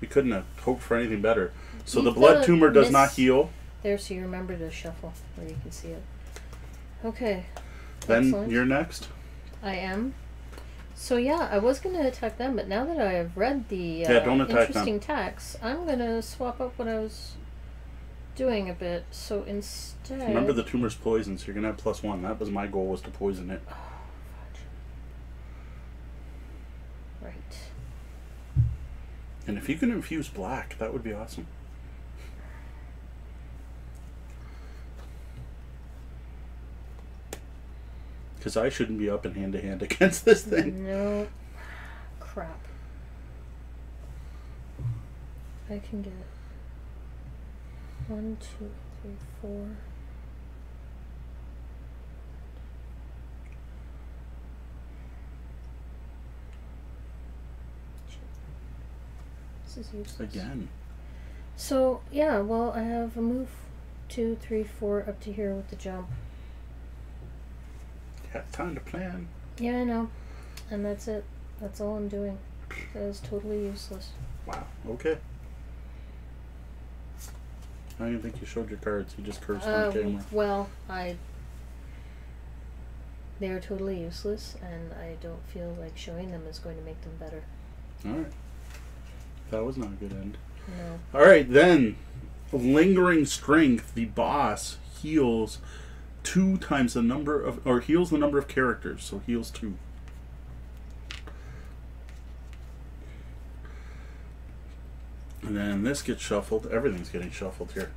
We couldn't have hoped for anything better. So the blood tumor does not heal. There, so you remember to shuffle where you can see it. Okay. Then excellent. You're next. I am. So yeah, I was going to attack them, but now that I have read the interesting tax, I'm going to swap up what I was doing a bit. So instead... Remember the tumor's poison, so you're going to have +1. That was my goal, was to poison it. Oh, fudge. Right. And if you can infuse black, that would be awesome. Because I shouldn't be up in hand-to-hand against this thing. No. Crap. I can get it. 1, 2, 3, 4. This is useless. Again. So, yeah, well, I have a move 2, 3, 4 up to here with the jump. Have time to plan. Yeah, I know. And that's it. That's all I'm doing. That is totally useless. Wow. Okay. I didn't think you showed your cards. You just cursed on camera. Well, I... They are totally useless, and I don't feel like showing them is going to make them better. Alright. That was not a good end. No. Alright, then. Lingering Strength, the boss, heals two times the number of... or heals the number of characters, so heals two. And then this gets shuffled. Everything's getting shuffled here.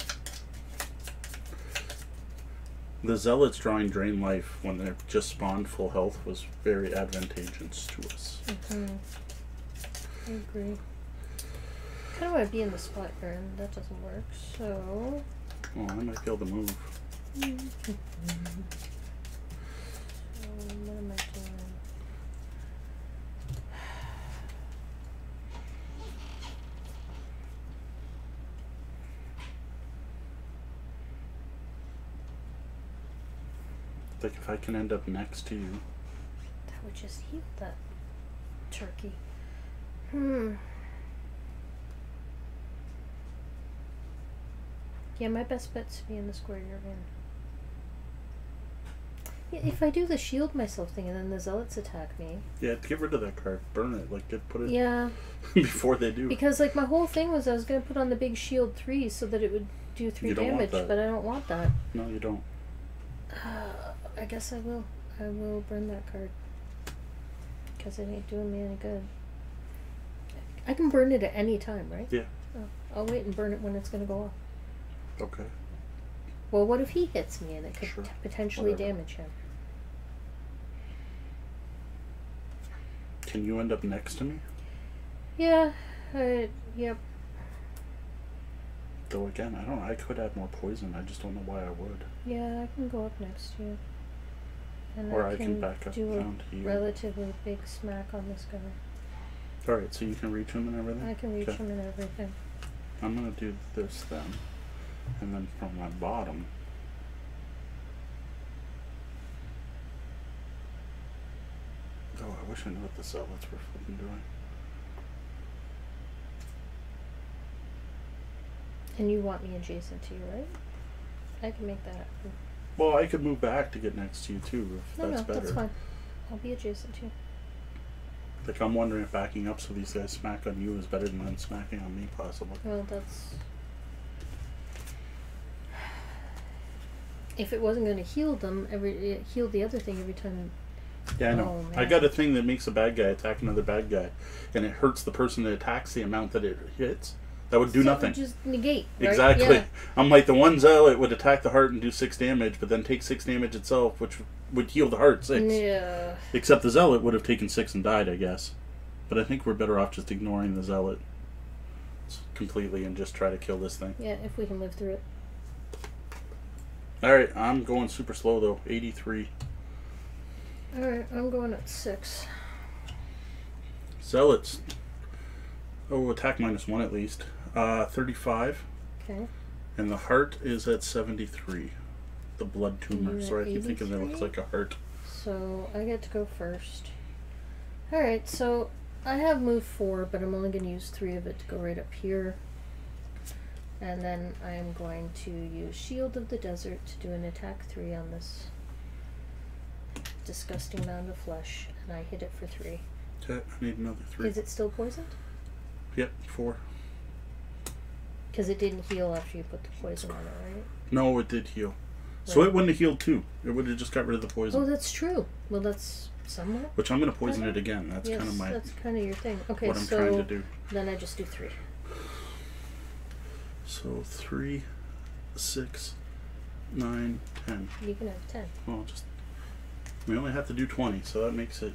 The Zealots drawing Drain Life when they're just spawned full health was very advantageous to us. Mm-hmm. I agree. I kind of want to be in the spot burn. That doesn't work, so... Oh, I might be able to move. Mm-hmm. So, what am I doing? Like if I can end up next to you. That would just heal that turkey. Hmm. Yeah, my best bet's to be in the square you're in. Yeah, if I do the shield myself thing and then the zealots attack me. Yeah, get rid of that card. Burn it. Like, put it. Yeah. Before they do. Because like my whole thing was I was gonna put on the big shield 3 so that it would do 3 damage, but I don't want that. No, you don't. I guess I will. I will burn that card. Because it ain't doing me any good. I can burn it at any time, right? Yeah. Oh, I'll wait and burn it when it's going to go off. Okay. Well, what if he hits me and it could potentially damage him? Can you end up next to me? Yeah. Yep. Though again, I don't know. I could add more poison. I just don't know why I would. Yeah, I can go up next to you. And or I can back up around here. Relatively big smack on this guy. Alright, so you can reach him and everything? I can reach him and everything. I'm going to do this then. And then from my bottom. Oh, I wish I knew what the zealots were fucking doing. And you want me adjacent to you, right? I can make that happen. Well, I could move back to get next to you, too, if that's better. No, that's fine. I'll be adjacent to you. Like, I'm wondering if backing up so these guys smack on you is better than them smacking on me, possibly. Well, that's... If it wasn't going to heal them, it healed the other thing every time. Yeah, I know. Oh, I got a thing that makes a bad guy attack another bad guy, and it hurts the person that attacks the amount that it hits. That would do nothing. Would just negate. Right? Exactly. Yeah. I'm like the one zealot would attack the heart and do 6 damage, but then take 6 damage itself, which would heal the heart 6. Yeah. Except the zealot would have taken 6 and died, I guess. But I think we're better off just ignoring the zealot completely and just try to kill this thing. Yeah, if we can live through it. All right, I'm going super slow though. 83. All right, I'm going at 6. Zealots. Oh, attack -1 at least. 35. Okay. And the heart is at 73. The blood tumor. Sorry, I keep thinking that looks like a heart. So I get to go first. Alright, so I have moved 4, but I'm only going to use 3 of it to go right up here. And then I am going to use Shield of the Desert to do an attack 3 on this disgusting mound of flesh. And I hit it for 3. Okay, I need another 3. Is it still poisoned? Yep, 4. Because it didn't heal after you put the poison on it, right? No, it did heal. Right. So it wouldn't have healed too. It would have just got rid of the poison. Oh, that's true. Well, that's somewhat. Which I'm going to poison it again. That's kind of my... that's kind of your thing. Okay, what I'm trying to do. Then I just do 3. So 3, 6, 9, 10. You can have 10. Well, just... We only have to do 20, so that makes it...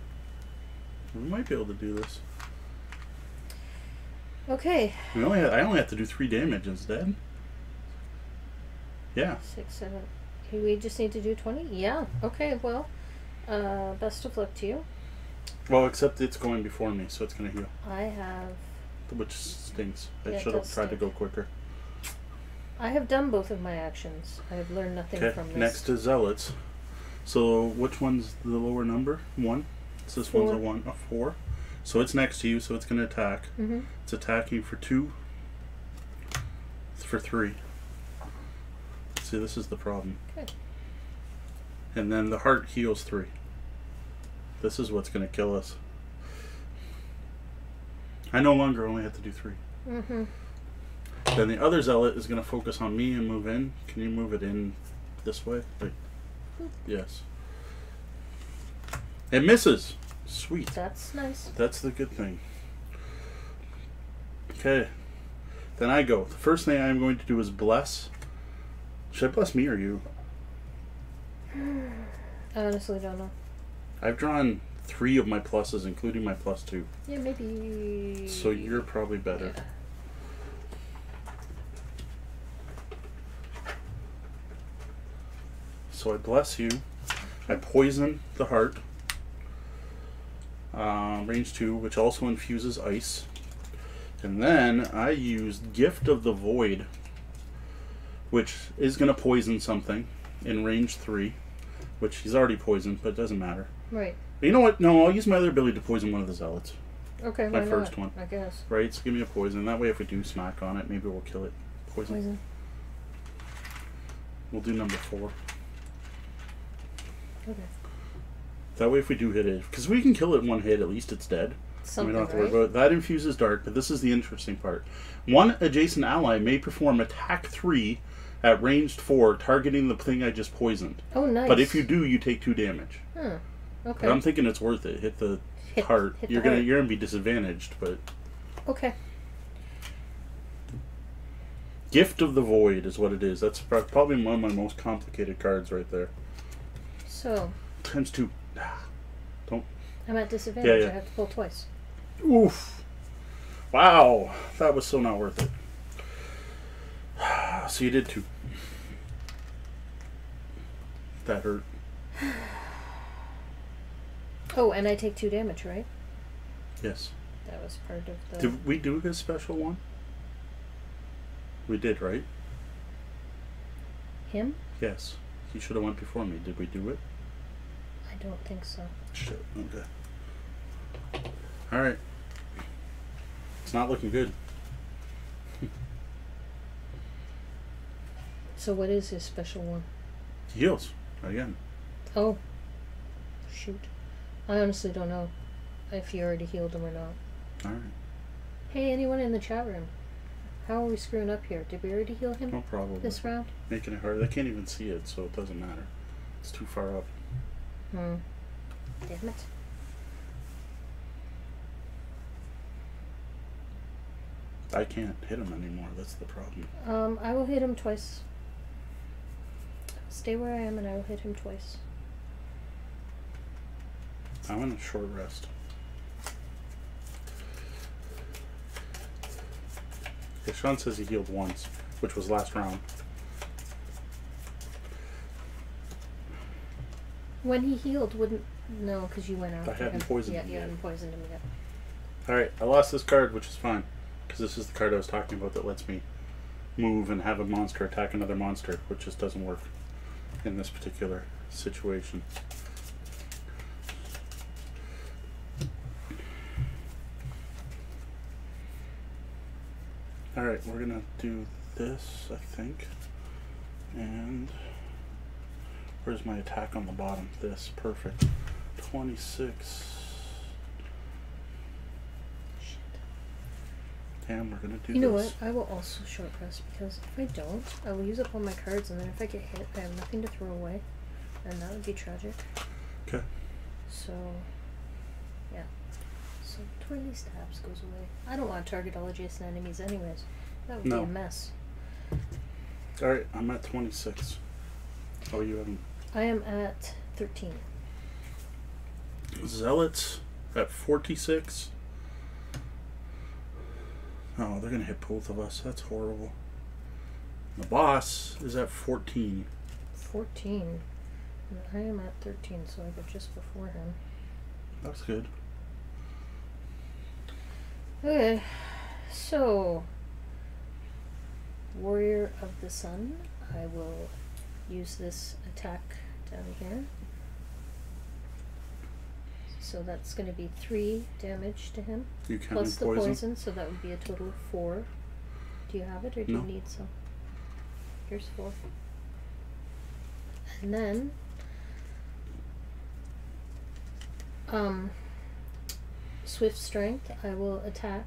We might be able to do this. Okay. I only have to do 3 damage instead. Yeah. 6, 7. We just need to do 20? Yeah. Okay, well, best of luck to you. Well, except it's going before me, so it's going to heal. I have... Which stinks. I should have tried to go quicker. I have done both of my actions. I have learned nothing from this. Next is Zealots. So which one's the lower number? 1? So this one's a 1. A 4? So it's next to you, so it's going to attack. Mm-hmm. It's attacking for 2. It's for 3. See, this is the problem. Okay. And then the heart heals 3. This is what's going to kill us. I no longer only have to do 3. Mm-hmm. Then the other zealot is going to focus on me and move in. Can you move it in this way? Like, yes. It misses. Sweet. That's nice. That's the good thing. Okay. Then I go. The first thing I'm going to do is bless. Should I bless me or you? I honestly don't know. I've drawn 3 of my pluses, including my +2. Yeah, maybe. So you're probably better. Yeah. So I bless you. I poison the heart. Range 2, which also infuses ice. And then I used Gift of the Void, which is going to poison something in range 3, which he's already poisoned, but it doesn't matter. Right. But you know what? No, I'll use my other ability to poison one of the zealots. Okay, my first one, I guess. Right, so give me a poison. That way if we do smack on it, maybe we'll kill it. Poison. We'll do number 4. Okay. That way if we do hit it, because we can kill it in one hit, at least it's dead. Something, we don't have to worry about it. That infuses dark, but this is the interesting part. One adjacent ally may perform attack 3 at ranged 4, targeting the thing I just poisoned. Oh, nice. But if you do, you take 2 damage. Hmm. Okay. But I'm thinking it's worth it. Hit the heart. You're gonna be disadvantaged, but okay. Gift of the Void is what it is. That's probably one of my most complicated cards right there. So ×2. Don't. I'm at disadvantage. Yeah, yeah. I have to pull twice. Oof! Wow, that was so not worth it. So you did 2. That hurt. Oh, and I take 2 damage, right? Yes. That was part of the... Did we do this special one? We did, right? Him? Yes. He should have went before me. Did we do it? I don't think so. Shit, okay. Alright. It's not looking good. So what is his special one? He heals. Again. Oh. Shoot. I honestly don't know if you already healed him or not. Alright. Hey, anyone in the chat room? How are we screwing up here? Did we already heal him? No problem. This round? Making it hard. They can't even see it, so it doesn't matter. It's too far up. Hmm. Damn it. I can't hit him anymore. That's the problem. I will hit him twice. Stay where I am and I will hit him twice. I want a short rest. Okay, Sean says he healed once, which was last round. When he healed, wouldn't... No, because you went out. I hadn't poisoned him yet. You hadn't poisoned him yet. Alright, I lost this card, which is fine. Because this is the card I was talking about that lets me move and have a monster attack another monster, which just doesn't work in this particular situation. Alright, we're going to do this, I think, and where's my attack on the bottom? This, perfect. 26. Shit. Damn, we're going to do this. You know what, I will also short rest, because if I don't, I will use up all my cards, and then if I get hit, I have nothing to throw away, and that would be tragic. Okay. So, yeah. 20 stabs goes away. I don't want to target all adjacent enemies anyways. That would be a mess. Alright, I'm at 26. Oh, you haven't... I am at 13. Zealots at 46. Oh, they're going to hit both of us. That's horrible. The boss is at 14. 14. And I am at 13, so I go just before him. That's good. Okay, so Warrior of the Sun, I will use this attack down here. So that's going to be 3 damage to him, plus the poison, so that would be a total of 4. Do you have it, or do you need some? Here's 4. And then Swift Strength, I will attack.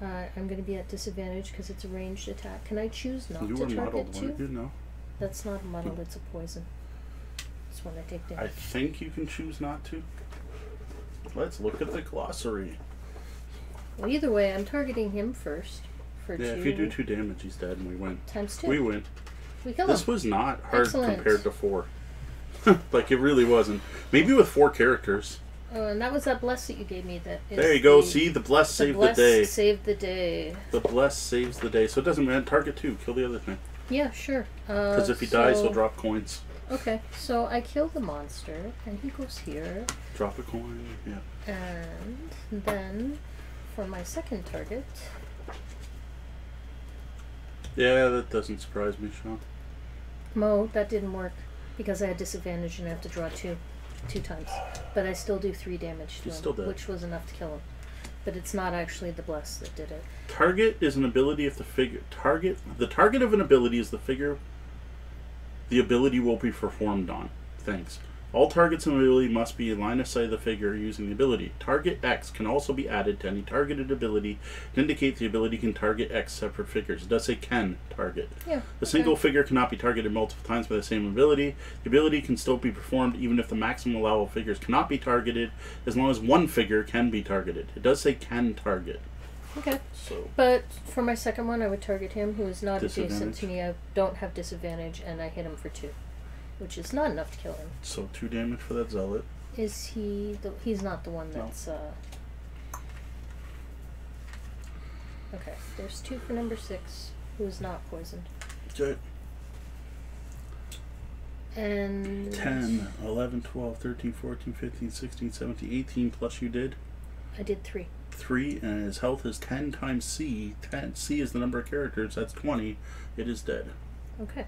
I'm going to be at disadvantage because it's a ranged attack. Can I choose not to target you? No. That's not a muddle, it's a poison. That's one I take down. I think you can choose not to. Let's look at the glossary. Well, either way, I'm targeting him first. Yeah, if you do 2 damage, he's dead, and we win. Times 2. We win. We kill him. This was not hard compared to 4. Like, it really wasn't. Maybe with 4 characters. Oh, and that was that bless that you gave me. That is there you go. See, the bless saved the day. Saved the day. The bless saves the day. So it doesn't matter. Target 2. Kill the other thing. Yeah, sure. Because if he dies, he'll drop coins. Okay, so I kill the monster, and he goes here. Drop a coin, yeah. And then, for my second target... Yeah, that doesn't surprise me, Sean. Mo, that didn't work, because I had disadvantage and I have to draw 2 times. But I still do 3 damage to him, which was enough to kill him. But it's not actually the bless that did it. Target is an ability if the figure... The target of an ability is the figure... The ability will be performed on. Thanks. All targets in the ability must be in line of sight of the figure using the ability. Target X can also be added to any targeted ability to indicate the ability can target X separate figures. It does say can target. Yeah. A single figure cannot be targeted multiple times by the same ability. The ability can still be performed even if the maximum allowable figures cannot be targeted, as long as one figure can be targeted. It does say can target. Okay. So, but for my second one, I would target him, who is not adjacent to me. I don't have disadvantage, and I hit him for 2, which is not enough to kill him. So 2 damage for that zealot. Is he... he's not the one that's... No. Okay, there's 2 for number 6, who is not poisoned. Okay. And... 10, 11, 12, 13, 14, 15, 16, 17, 18, plus you did? I did 3. 3, and his health is 10 times C. 10, C is the number of characters, that's 20. It is dead. Okay.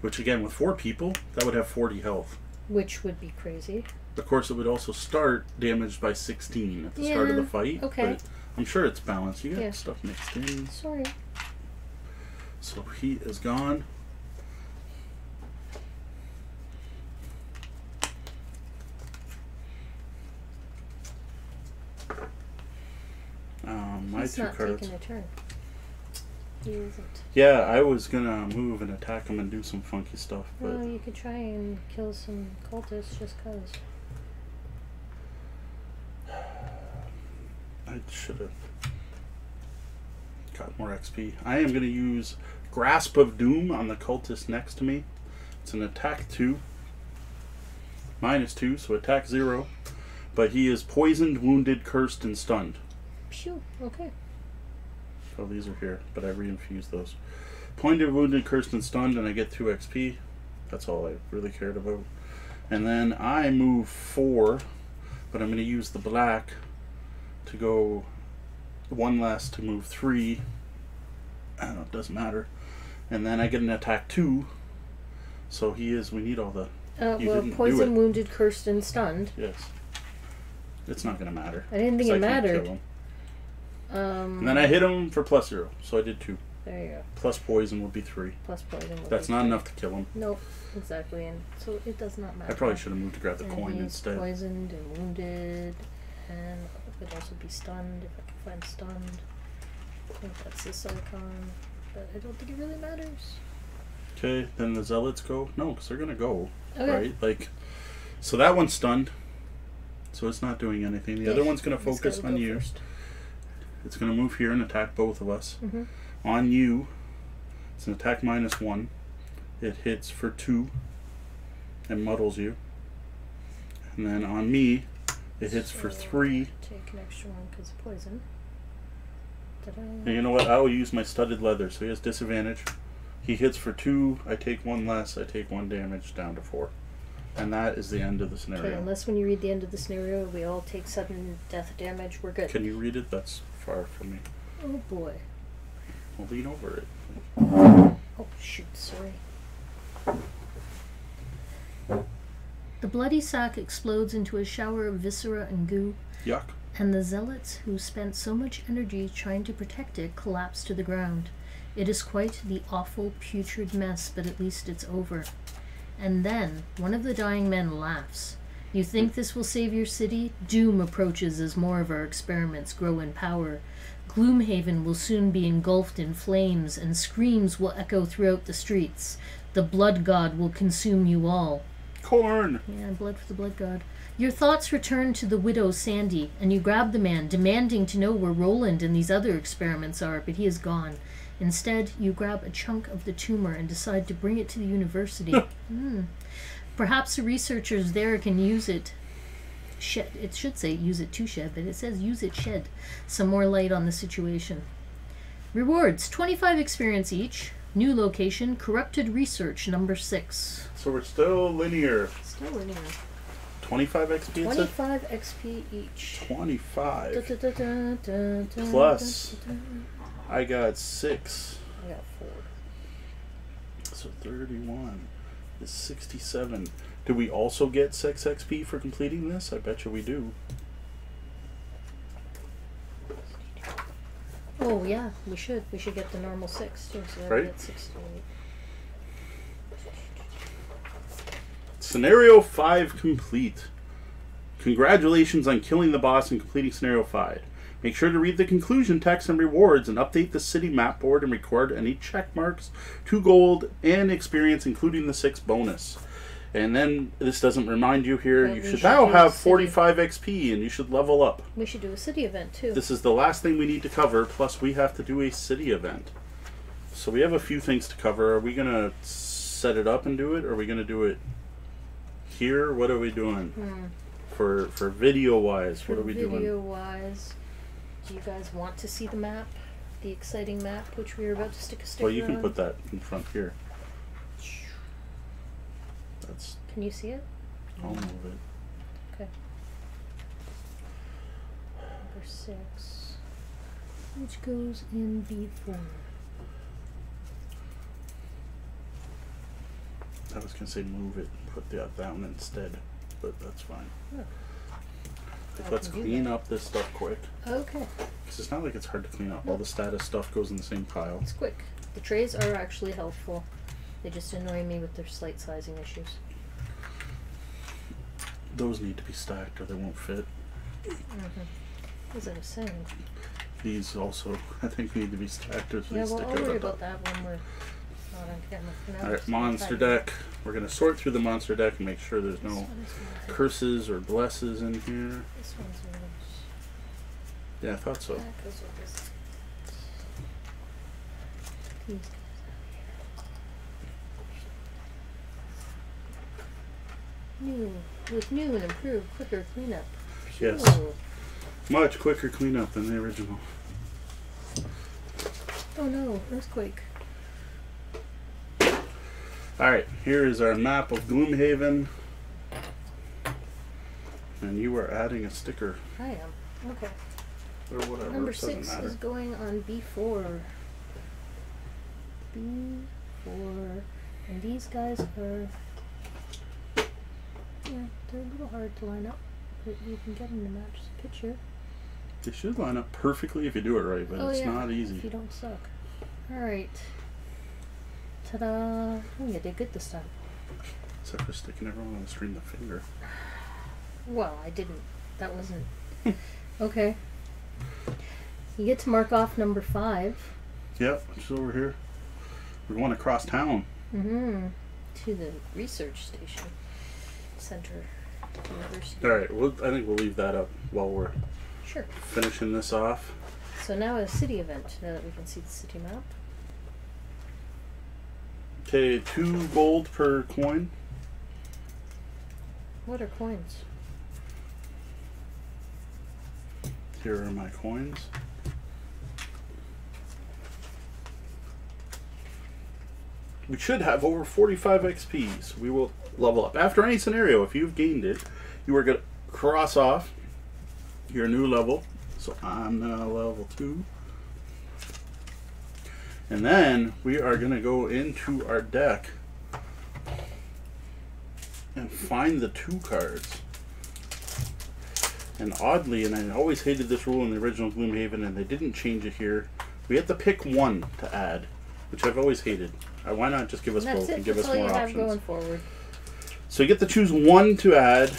Which, again, with 4 people, that would have 40 health. Which would be crazy. Of course, it would also start damaged by 16 at the start of the fight. Okay. But I'm sure it's balanced. You got stuff mixed in. Sorry. So he is gone. He's not taking a turn. He isn't. Yeah, I was gonna move and attack him and do some funky stuff. But well, you could try and kill some cultists just cause. I should have got more XP. I am gonna use Grasp of Doom on the cultist next to me. It's an attack 2. -2, so attack 0. But he is poisoned, wounded, cursed, and stunned. Phew, okay. Oh, these are here, but I reinfused those. Pointed, wounded, cursed, and stunned, and I get 2 XP. That's all I really cared about. And then I move 4, but I'm going to use the black to go 1 less to move 3. I don't know, it doesn't matter. And then I get an attack 2. So he is, we need all the... well, poisoned, wounded, cursed, and stunned. Yes. It's not going to matter. I didn't think it mattered. And then I hit him for +0, so I did 2. There you go. Plus poison would be 3. Plus poison would be 3. That's not enough to kill him. Nope, exactly. And so it does not matter. I probably should have moved to grab the coin instead. Poisoned and wounded, and it could also be stunned if I can find stunned. I think that's this icon, but I don't think it really matters. Okay, then the zealots go. No, because they're gonna go right. Like, so that one's stunned, so it's not doing anything. The other one's gonna focus on you. It's going to move here and attack both of us. Mm-hmm. On you, it's an attack -1. It hits for 2 and muddles you. And then on me, it hits for 3. Take an extra 1 because of poison. And you know what? I will use my studded leather, so he has disadvantage. He hits for 2. I take 1 less. I take 1 damage down to 4. And that is the end of the scenario. Okay, unless when you read the end of the scenario, we all take sudden death damage, we're good. Can you read it? That's far from me. Oh boy. I'll lean over it. Oh shoot, sorry. The bloody sack explodes into a shower of viscera and goo. Yuck. And the zealots who spent so much energy trying to protect it collapse to the ground. It is quite the awful putrid mess, but at least it's over. And then, one of the dying men laughs. You think this will save your city? Doom approaches as more of our experiments grow in power. Gloomhaven will soon be engulfed in flames, and screams will echo throughout the streets. The Blood God will consume you all. Corn! Yeah, blood for the Blood God. Your thoughts return to the widow Sandy, and you grab the man, demanding to know where Roland and these other experiments are, but he is gone. Instead, you grab a chunk of the tumor and decide to bring it to the university. Perhaps the researchers there can use it. Shed. It should say use it to shed, but it says use it shed. Some more light on the situation. Rewards. 25 experience each. New location. Corrupted research number 6. So we're still linear. Still linear. 25 XP? 25 XP each. 25. Da, da, da, da, da, plus, da, da, da. I got 6. I got 4. So 31. Is 67. Do we also get 6 XP for completing this? I bet you we do. Oh yeah, we should. We should get the normal 6 too. So right. Get 16. Scenario 5 complete. Congratulations on killing the boss and completing Scenario 5. Make sure to read the conclusion text and rewards and update the city map board and record any check marks to gold and experience, including the 6 bonus. And then, this doesn't remind you here, you should now have 45 XP and you should level up. We should do a city event too. This is the last thing we need to cover, plus we have to do a city event. So we have a few things to cover. Are we going to set it up and do it? Or are we going to do it here? What are we doing? For video-wise, what are we doing? Video-wise... Do you guys want to see the map? The exciting map, which we are about to stick a sticker on? Well, you can put that in front here. That's. Can you see it? I'll move it. Okay. Number 6. Which goes in B4. I was going to say move it and put that down instead, but that's fine. Yeah. Let's clean up this stuff quick. Okay. Because it's not like it's hard to clean up. Nope. All the status stuff goes in the same pile. It's quick. The trays are actually helpful. They just annoy me with their slight sizing issues. Those need to be stacked or they won't fit. Mm-hmm. As I was saying. These also, I think, need to be stacked or they stick out. Yeah, well, I'll worry about that when we're... Alright, monster deck. We're going to sort through the monster deck and make sure there's no curses or blesses in here. This one's yours. Yeah, I thought so. That goes with this. These guys out here. New. With new and improved quicker cleanup. Yes. Ooh. Much quicker cleanup than the original. Oh no, earthquake. Alright, here is our map of Gloomhaven. And you are adding a sticker. I am. Okay. Or whatever. Number 6 is going on B4. B4. And these guys are... Yeah, they're a little hard to line up. But you can get them to match the picture. They should line up perfectly if you do it right, but it's not easy. If you don't suck. Alright. Ta-da! Oh, you did good this time. Except for sticking everyone on the screen with a finger. Well, I didn't. That wasn't... Okay. You get to mark off number 5. Yep, it's over here. We're going across town. Mm-hmm. To the research station. Center. University. Alright, well, I think we'll leave that up while we're finishing this off. So now a city event, now that we can see the city map. Okay, 2 gold per coin. What are coins? Here are my coins. We should have over 45 XP, so we will level up. After any scenario, if you've gained it, you are going to cross off your new level. So I'm now level 2. And then we are going to go into our deck and find the 2 cards. And oddly, and I always hated this rule in the original Gloomhaven, and they didn't change it here, we have to pick 1 to add, which I've always hated. Why not just give us both and give us more options? That's all you have going forward. So you get to choose 1 to add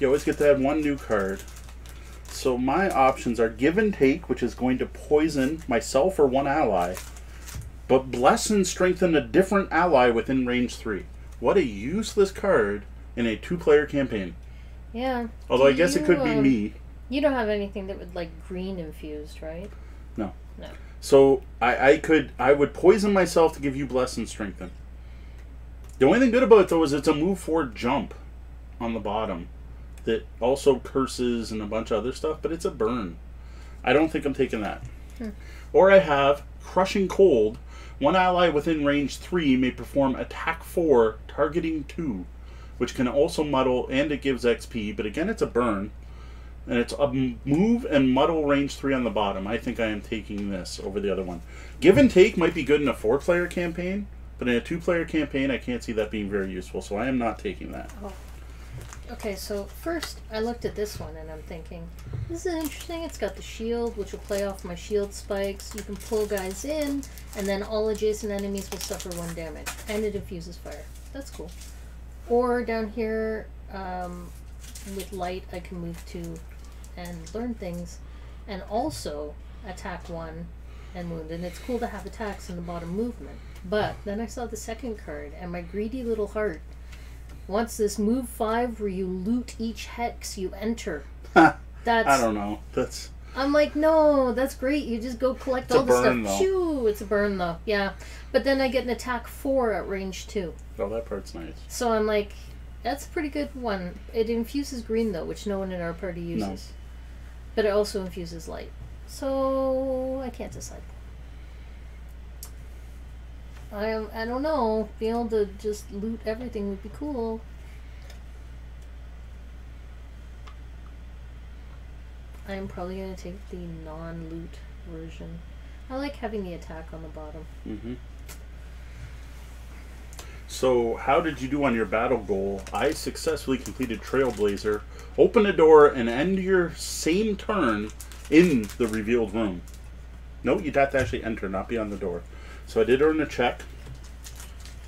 You always get to have one new card. So my options are Give and Take, which is going to poison myself or one ally, but bless and strengthen a different ally within range 3. What a useless card in a 2-player campaign. Yeah. Although I guess it could be me. You don't have anything that would, like, green infused, right? No. No. So I would poison myself to give you bless and strengthen. The only thing good about it, though, is it's a move forward jump on the bottom that also curses and a bunch of other stuff, but it's a burn. I don't think I'm taking that. Hmm. Or I have Crushing Cold. One ally within range 3 may perform attack 4, targeting 2, which can also muddle, and it gives XP, but again, it's a burn. And it's a move and muddle range 3 on the bottom. I think I am taking this over the other one. Give and Take might be good in a 4-player campaign, but in a 2-player campaign, I can't see that being very useful, so I am not taking that. Oh. Okay, so first I looked at this one and I'm thinking, this is interesting. It's got the shield, which will play off my shield spikes. You can pull guys in, and then all adjacent enemies will suffer 1 damage. And it infuses fire. That's cool. Or down here, with light, I can move 2 and learn things, and also attack 1 and wound. And it's cool to have attacks in the bottom movement. But then I saw the second card, and my greedy little heart wants this move 5 where you loot each hex you enter. That's I don't know. That's. I'm like, no, that's great. You just go collect all the stuff. Shoo, it's a burn though. Yeah, but then I get an attack 4 at range 2. Oh, that part's nice. So I'm like, that's a pretty good one. It infuses green though, which no one in our party uses. No. But it also infuses light. So I can't decide. I don't know. Being able to just loot everything would be cool. I'm probably going to take the non-loot version. I like having the attack on the bottom. Mm-hmm. So, how did you do on your battle goal? I successfully completed Trailblazer. Open a door and end your same turn in the revealed room. No, you'd have to actually enter, not be on the door. So I did earn a check.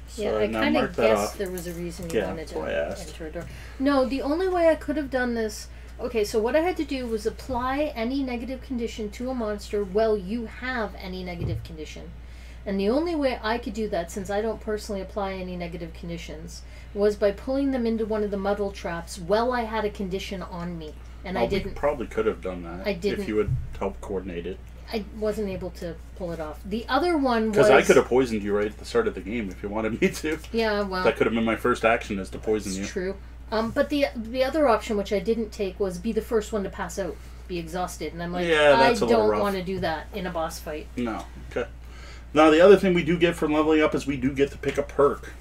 So yeah, I kind of guessed there was a reason you wanted to enter a door. No, the only way I could have done this... Okay, so what I had to do was apply any negative condition to a monster while you have any negative condition. And the only way I could do that, since I don't personally apply any negative conditions, was by pulling them into one of the muddle traps while I had a condition on me. And I didn't... probably could have done that. I didn't. If you would help coordinate it. I wasn't able to pull it off. The other one was... Because I could have poisoned you right at the start of the game if you wanted me to. Yeah, well... That could have been my first action, is to poison you. That's true. But the other option, which I didn't take, was be the first one to pass out, be exhausted. And I'm like, yeah, I don't want to do that in a boss fight. No. Okay. Now, the other thing we do get from leveling up is we do get to pick a perk.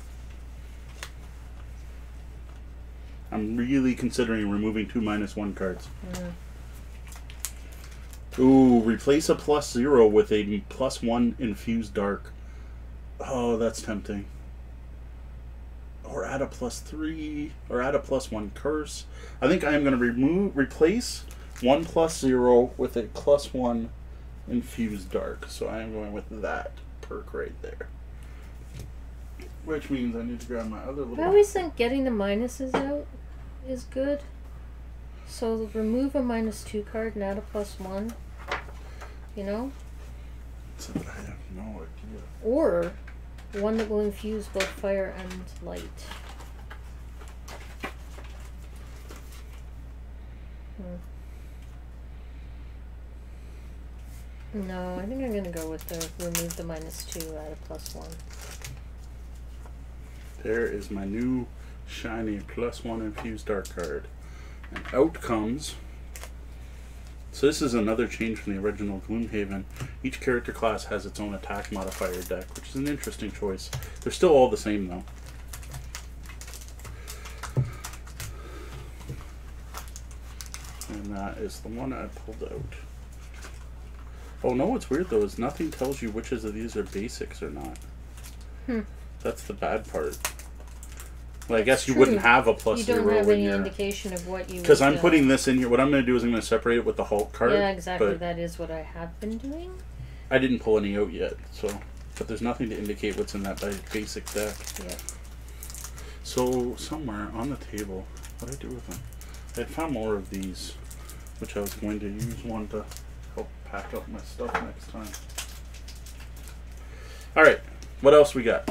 I'm really considering removing 2 -1 cards. Mm. Ooh, replace a +0 with a +1 infused dark. Oh, that's tempting. Or add a +3, or add a +1 curse. I think I am going to replace 1 +0 with a +1 infused dark. So I am going with that perk right there. Which means I need to grab my other little... I always think getting the minuses out is good. So remove a -2 card and add a +1. You know? I have no idea. Or one that will infuse both fire and light. Hmm. No, I think I'm going to go with the remove the -2, add a +1. There is my new shiny +1 infused dark card. And out comes... So this is another change from the original Gloomhaven. Each character class has its own attack modifier deck, which is an interesting choice. They're still all the same, though. And that is the one I pulled out. Oh, no, what's weird, though, is nothing tells you which of these are basics or not. Hmm. That's the bad part. Well, I guess you wouldn't have a +0 when you don't have any indication of what you... Because I'm putting this in here. What I'm going to do is I'm going to separate it with the Hulk card. Yeah, exactly. That is what I have been doing. I didn't pull any out yet, so... But there's nothing to indicate what's in that basic deck. Yeah. So, somewhere on the table... What did I do with them? I found more of these, which I was going to use one to help pack up my stuff next time. All right, what else we got?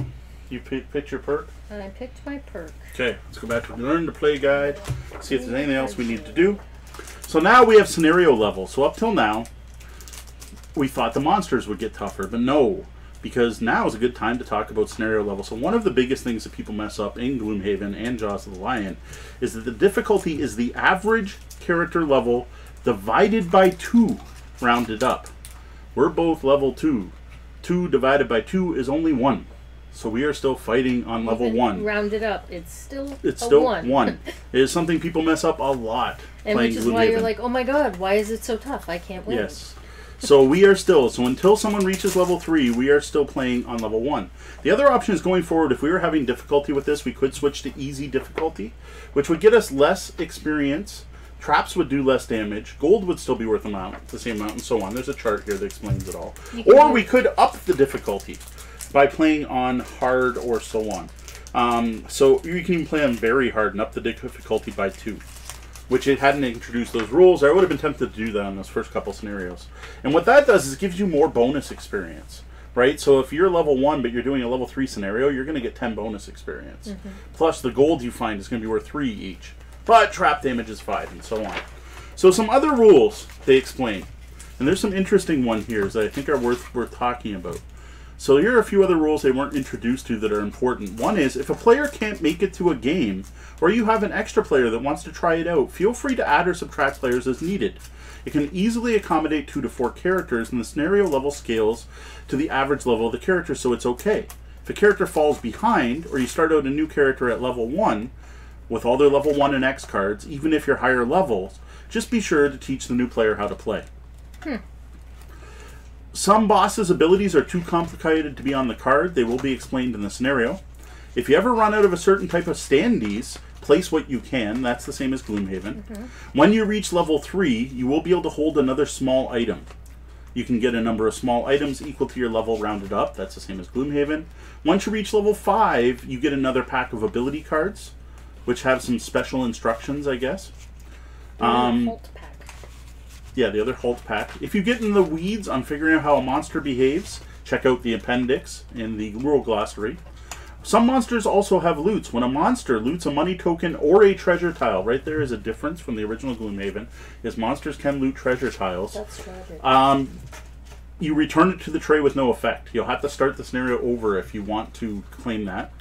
You picked your perk? I picked my perk. Okay, let's go back to Learn to Play Guide, see if there's anything else we need to do. So now we have scenario level. So up till now, we thought the monsters would get tougher, but no, because now is a good time to talk about scenario level. So one of the biggest things that people mess up in Gloomhaven and Jaws of the Lion is that the difficulty is the average character level divided by 2, rounded up. We're both level 2. 2 divided by 2 is only 1. So we are still fighting on level 1. Rounded up, it's still one. It is something people mess up a lot. And which is why you're like, oh my god, why is it so tough? I can't win. Yes. So we are still, until someone reaches level 3, we are still playing on level 1. The other option is going forward, if we were having difficulty with this, we could switch to easy difficulty, which would get us less experience, traps would do less damage, gold would still be worth the same amount, and so on. There's a chart here that explains it all. Or we could up the difficulty by playing on hard or so on. So you can even play on very hard and up the difficulty by 2. Which it hadn't introduced those rules, I would have been tempted to do that in those first couple scenarios. And what that does is it gives you more bonus experience, right? So if you're level 1 but you're doing a level 3 scenario, you're going to get 10 bonus experience. Mm-hmm. Plus the gold you find is going to be worth 3 each. But trap damage is 5 and so on. So some other rules they explain. And there's some interesting ones here that I think are worth talking about. So here are a few other rules they weren't introduced to that are important. One is, if a player can't make it to a game, or you have an extra player that wants to try it out, feel free to add or subtract players as needed. It can easily accommodate 2 to 4 characters, and the scenario level scales to the average level of the character, so it's okay. If a character falls behind, or you start out a new character at level 1, with all their level 1 and X cards, even if you're higher levels, just be sure to teach the new player how to play. Some bosses' abilities are too complicated to be on the card. They will be explained in the scenario. If you ever run out of a certain type of standees, place what you can. That's the same as Gloomhaven. Mm-hmm. When you reach level 3, you will be able to hold another small item. You can get a number of small items equal to your level rounded up. That's the same as Gloomhaven. Once you reach level 5, you get another pack of ability cards, which have some special instructions, I guess. Yeah, the other halt pack. If you get in the weeds on figuring out how a monster behaves, check out the appendix in the rule glossary. Some monsters also have loots. When a monster loots a money token or a treasure tile, right there is a difference from the original Gloomhaven, is monsters can loot treasure tiles. That's tragic. You return it to the tray with no effect. You'll have to start the scenario over if you want to claim that.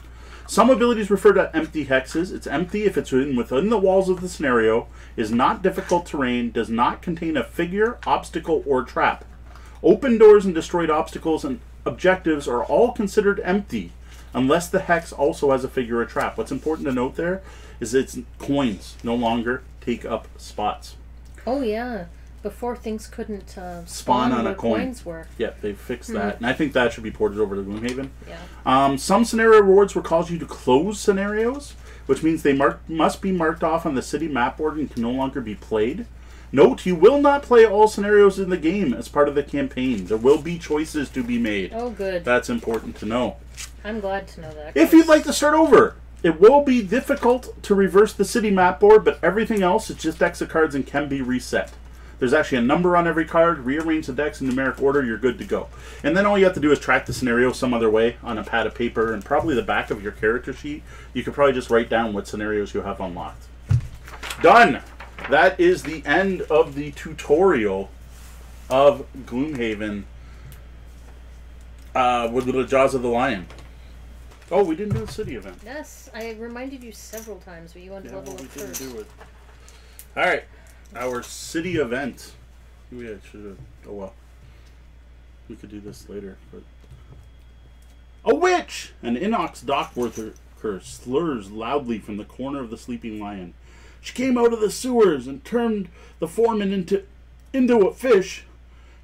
Some abilities refer to empty hexes. It's empty if it's within the walls of the scenario, is not difficult terrain, does not contain a figure, obstacle, or trap. Open doors and destroyed obstacles and objectives are all considered empty, unless the hex also has a figure or trap. What's important to note there is its coins no longer take up spots. Oh, yeah. Before things couldn't spawn on a coin. Coins were. Yeah, they fixed that. And I think that should be ported over to Gloomhaven. Yeah. Some scenario rewards requires you to close scenarios, which means they must be marked off on the city map board and can no longer be played. Note, you will not play all scenarios in the game as part of the campaign. There will be choices to be made. Oh, good. That's important to know. I'm glad to know that. If you'd like to start over, it will be difficult to reverse the city map board, but everything else is just decks of cards and can be reset. There's actually a number on every card. Rearrange the decks in numeric order. You're good to go. And then all you have to do is track the scenario some other way on a pad of paper and probably the back of your character sheet. You could probably just write down what scenarios you have unlocked. Done! That is the end of the tutorial of Gloomhaven with the Jaws of the Lion. Oh, we didn't do a city event. Yes, I reminded you several times, but you wanted to level up first. Didn't do it. All right. Our city event. Yeah, should have. Oh well. We could do this later, but a witch! An Inox dock worker slurs loudly from the corner of the sleeping lion. She came out of the sewers and turned the foreman into a fish.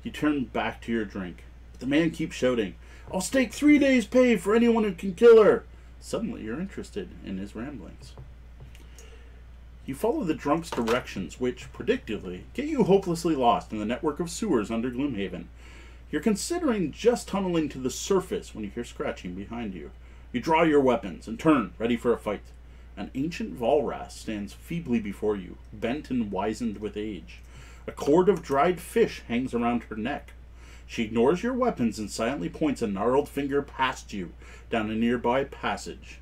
You turn back to your drink. But the man keeps shouting, I'll stake 3 days' pay for anyone who can kill her. Suddenly you're interested in his ramblings. You follow the drunk's directions, which, predictably, get you hopelessly lost in the network of sewers under Gloomhaven. You're considering just tunneling to the surface when you hear scratching behind you. You draw your weapons and turn, ready for a fight. An ancient Valrath stands feebly before you, bent and wizened with age. A cord of dried fish hangs around her neck. She ignores your weapons and silently points a gnarled finger past you down a nearby passage.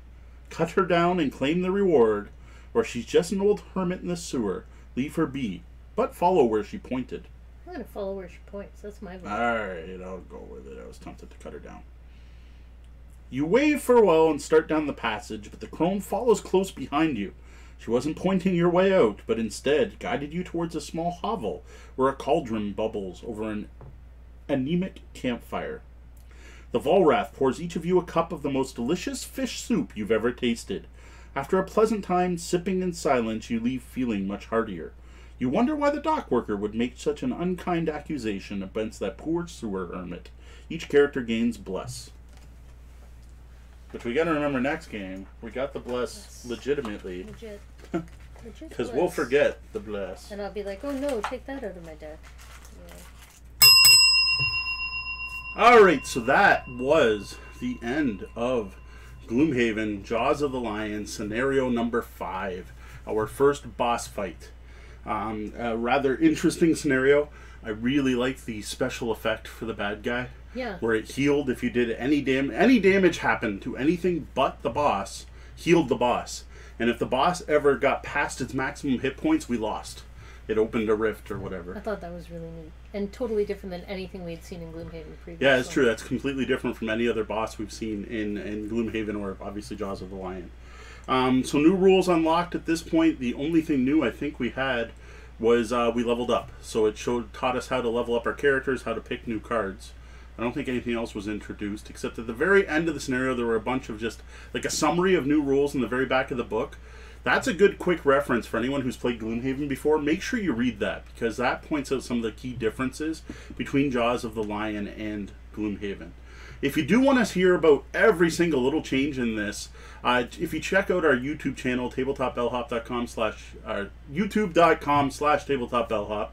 Cut her down and claim the reward, or she's just an old hermit in the sewer. Leave her be, but follow where she pointed. I'm going to follow where she points. That's my vote. Alright, I'll go with it. I was tempted to cut her down. You wave farewell and start down the passage, but the crone follows close behind you. She wasn't pointing your way out, but instead guided you towards a small hovel where a cauldron bubbles over an anemic campfire. The Valrath pours each of you a cup of the most delicious fish soup you've ever tasted. After a pleasant time sipping in silence, you leave feeling much heartier. You wonder why the dock worker would make such an unkind accusation against that poor sewer hermit. Each character gains bless. Which we gotta remember next game, we got the bless legitimately. Legit. Because we'll forget the bless. And I'll be like, oh no, take that out of my deck. Yeah. Alright, so that was the end of Gloomhaven, Jaws of the Lion, scenario number 5. Our first boss fight. A rather interesting scenario. I really liked the special effect for the bad guy. Yeah. Where it healed if you did any damage happened to anything but the boss, healed the boss. And if the boss ever got past its maximum hit points, we lost. It opened a rift or whatever. I thought that was really neat. And totally different than anything we'd seen in Gloomhaven previously. Yeah, it's true. That's completely different from any other boss we've seen in Gloomhaven or obviously Jaws of the Lion. So new rules unlocked at this point. The only thing new I think we had was we leveled up. So it taught us how to level up our characters, how to pick new cards. I don't think anything else was introduced, except at the very end of the scenario, there were a bunch of just, like a summary of new rules in the very back of the book. That's a good quick reference for anyone who's played Gloomhaven before. Make sure you read that, because that points out some of the key differences between Jaws of the Lion and Gloomhaven. If you do want to hear about every single little change in this, if you check out our YouTube channel, YouTube.com/TabletopBellhop,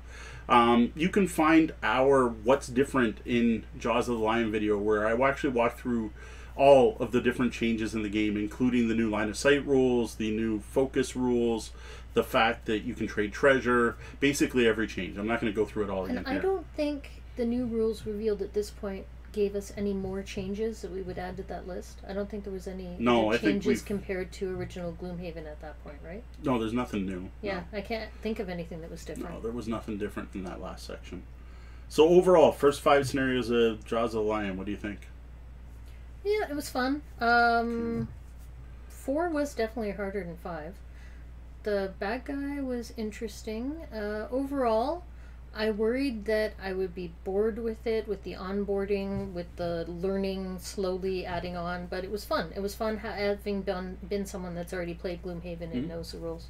you can find our What's Different in Jaws of the Lion video, where I actually walk through all of the different changes in the game, including the new line of sight rules, the new focus rules, the fact that you can trade treasure, basically every change. I'm not going to go through it all again. And I don't think the new rules revealed at this point gave us any more changes that we would add to that list. I don't think there was any changes compared to original Gloomhaven at that point, right? No, there's nothing new. Yeah, no. I can't think of anything that was different. No, there was nothing different in that last section. So overall, first 5 scenarios of Jaws of the Lion, what do you think? Yeah, it was fun. 4 was definitely harder than 5. The bad guy was interesting. Overall, I worried that I would be bored with it, with the onboarding, with the learning, slowly adding on, but it was fun. It was fun having been someone that's already played Gloomhaven and knows the rules.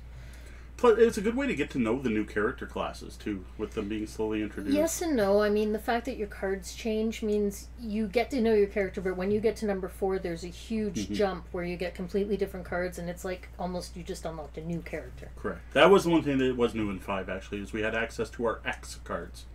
Plus, it's a good way to get to know the new character classes, too, with them being slowly introduced. Yes and no. I mean, the fact that your cards change means you get to know your character, but when you get to number 4, there's a huge jump where you get completely different cards, and it's like almost you just unlocked a new character. Correct. That was the one thing that was new in 5, actually, is we had access to our X cards,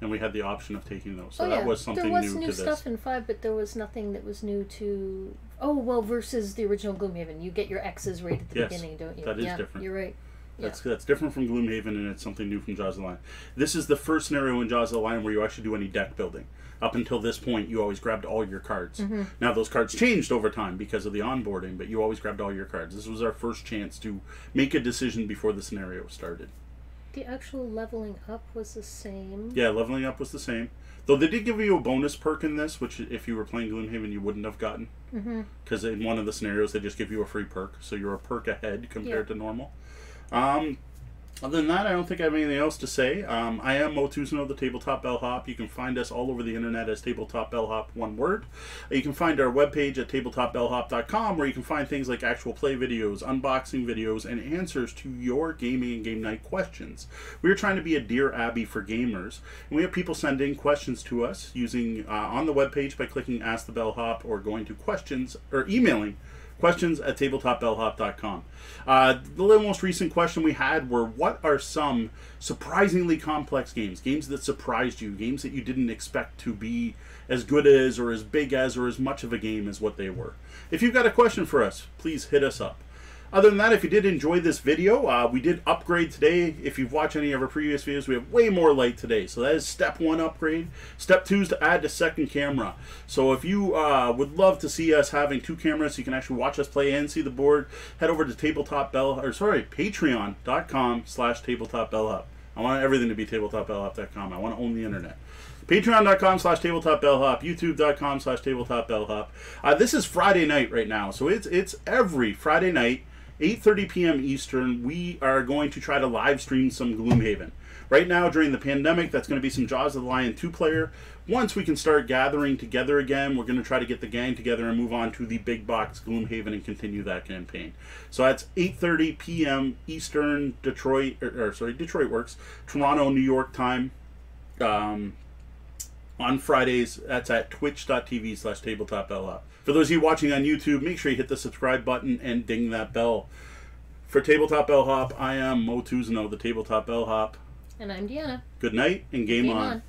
and we had the option of taking those. So that was something new to this. There was new stuff in 5, but there was nothing that was new to... Oh, well, versus the original Gloomhaven. You get your X's right at the beginning, don't you? That is different. You're right. That's different from Gloomhaven, and it's something new from Jaws of the Lion. This is the first scenario in Jaws of the Lion where you actually do any deck building. Up until this point, you always grabbed all your cards. Now, those cards changed over time because of the onboarding, but you always grabbed all your cards. This was our first chance to make a decision before the scenario started. The actual leveling up was the same. Yeah, leveling up was the same. Though they did give you a bonus perk in this, which if you were playing Gloomhaven, you wouldn't have gotten. Because in one of the scenarios, they just give you a free perk, so you're a perk ahead compared to normal. Other than that, I don't think I have anything else to say. I am Moe Tuzno, the Tabletop Bellhop. You can find us all over the internet as Tabletop Bellhop, one word. You can find our webpage at tabletopbellhop.com, where you can find things like actual play videos, unboxing videos, and answers to your gaming and game night questions. We are trying to be a Dear Abby for gamers, and we have people send in questions to us using on the webpage by clicking Ask the Bellhop or going to questions or emailing questions@tabletopbellhop.com. The most recent question we had were, what are some surprisingly complex games? Games that surprised you, games that you didn't expect to be as good as or as big as or as much of a game as what they were. If you've got a question for us, please hit us up. Other than that, if you did enjoy this video, we did upgrade today. If you've watched any of our previous videos, we have way more light today. So that is step one upgrade. Step two is to add the second camera. So if you would love to see us having two cameras, you can actually watch us play and see the board, head over to Patreon.com/TabletopBellhop. I want everything to be TabletopBellhop.com. I want to own the internet. Patreon.com/TabletopBellhop, YouTube.com/TabletopBellhop. This is Friday night right now, so it's every Friday night, 8:30 p.m. Eastern. We are going to try to live stream some Gloomhaven. Right now, during the pandemic, that's going to be some Jaws of the Lion 2-player. Once we can start gathering together again, we're going to try to get the gang together and move on to the big box Gloomhaven and continue that campaign. So that's 8:30 p.m. Eastern, Detroit, sorry, Detroit works, Toronto, New York time. On Fridays, that's at twitch.tv/TabletopBellhop. For those of you watching on YouTube, make sure you hit the subscribe button and ding that bell. For Tabletop Bellhop, I am Moe Tuzno, the Tabletop Bellhop. And I'm Deanna. Good night and game on.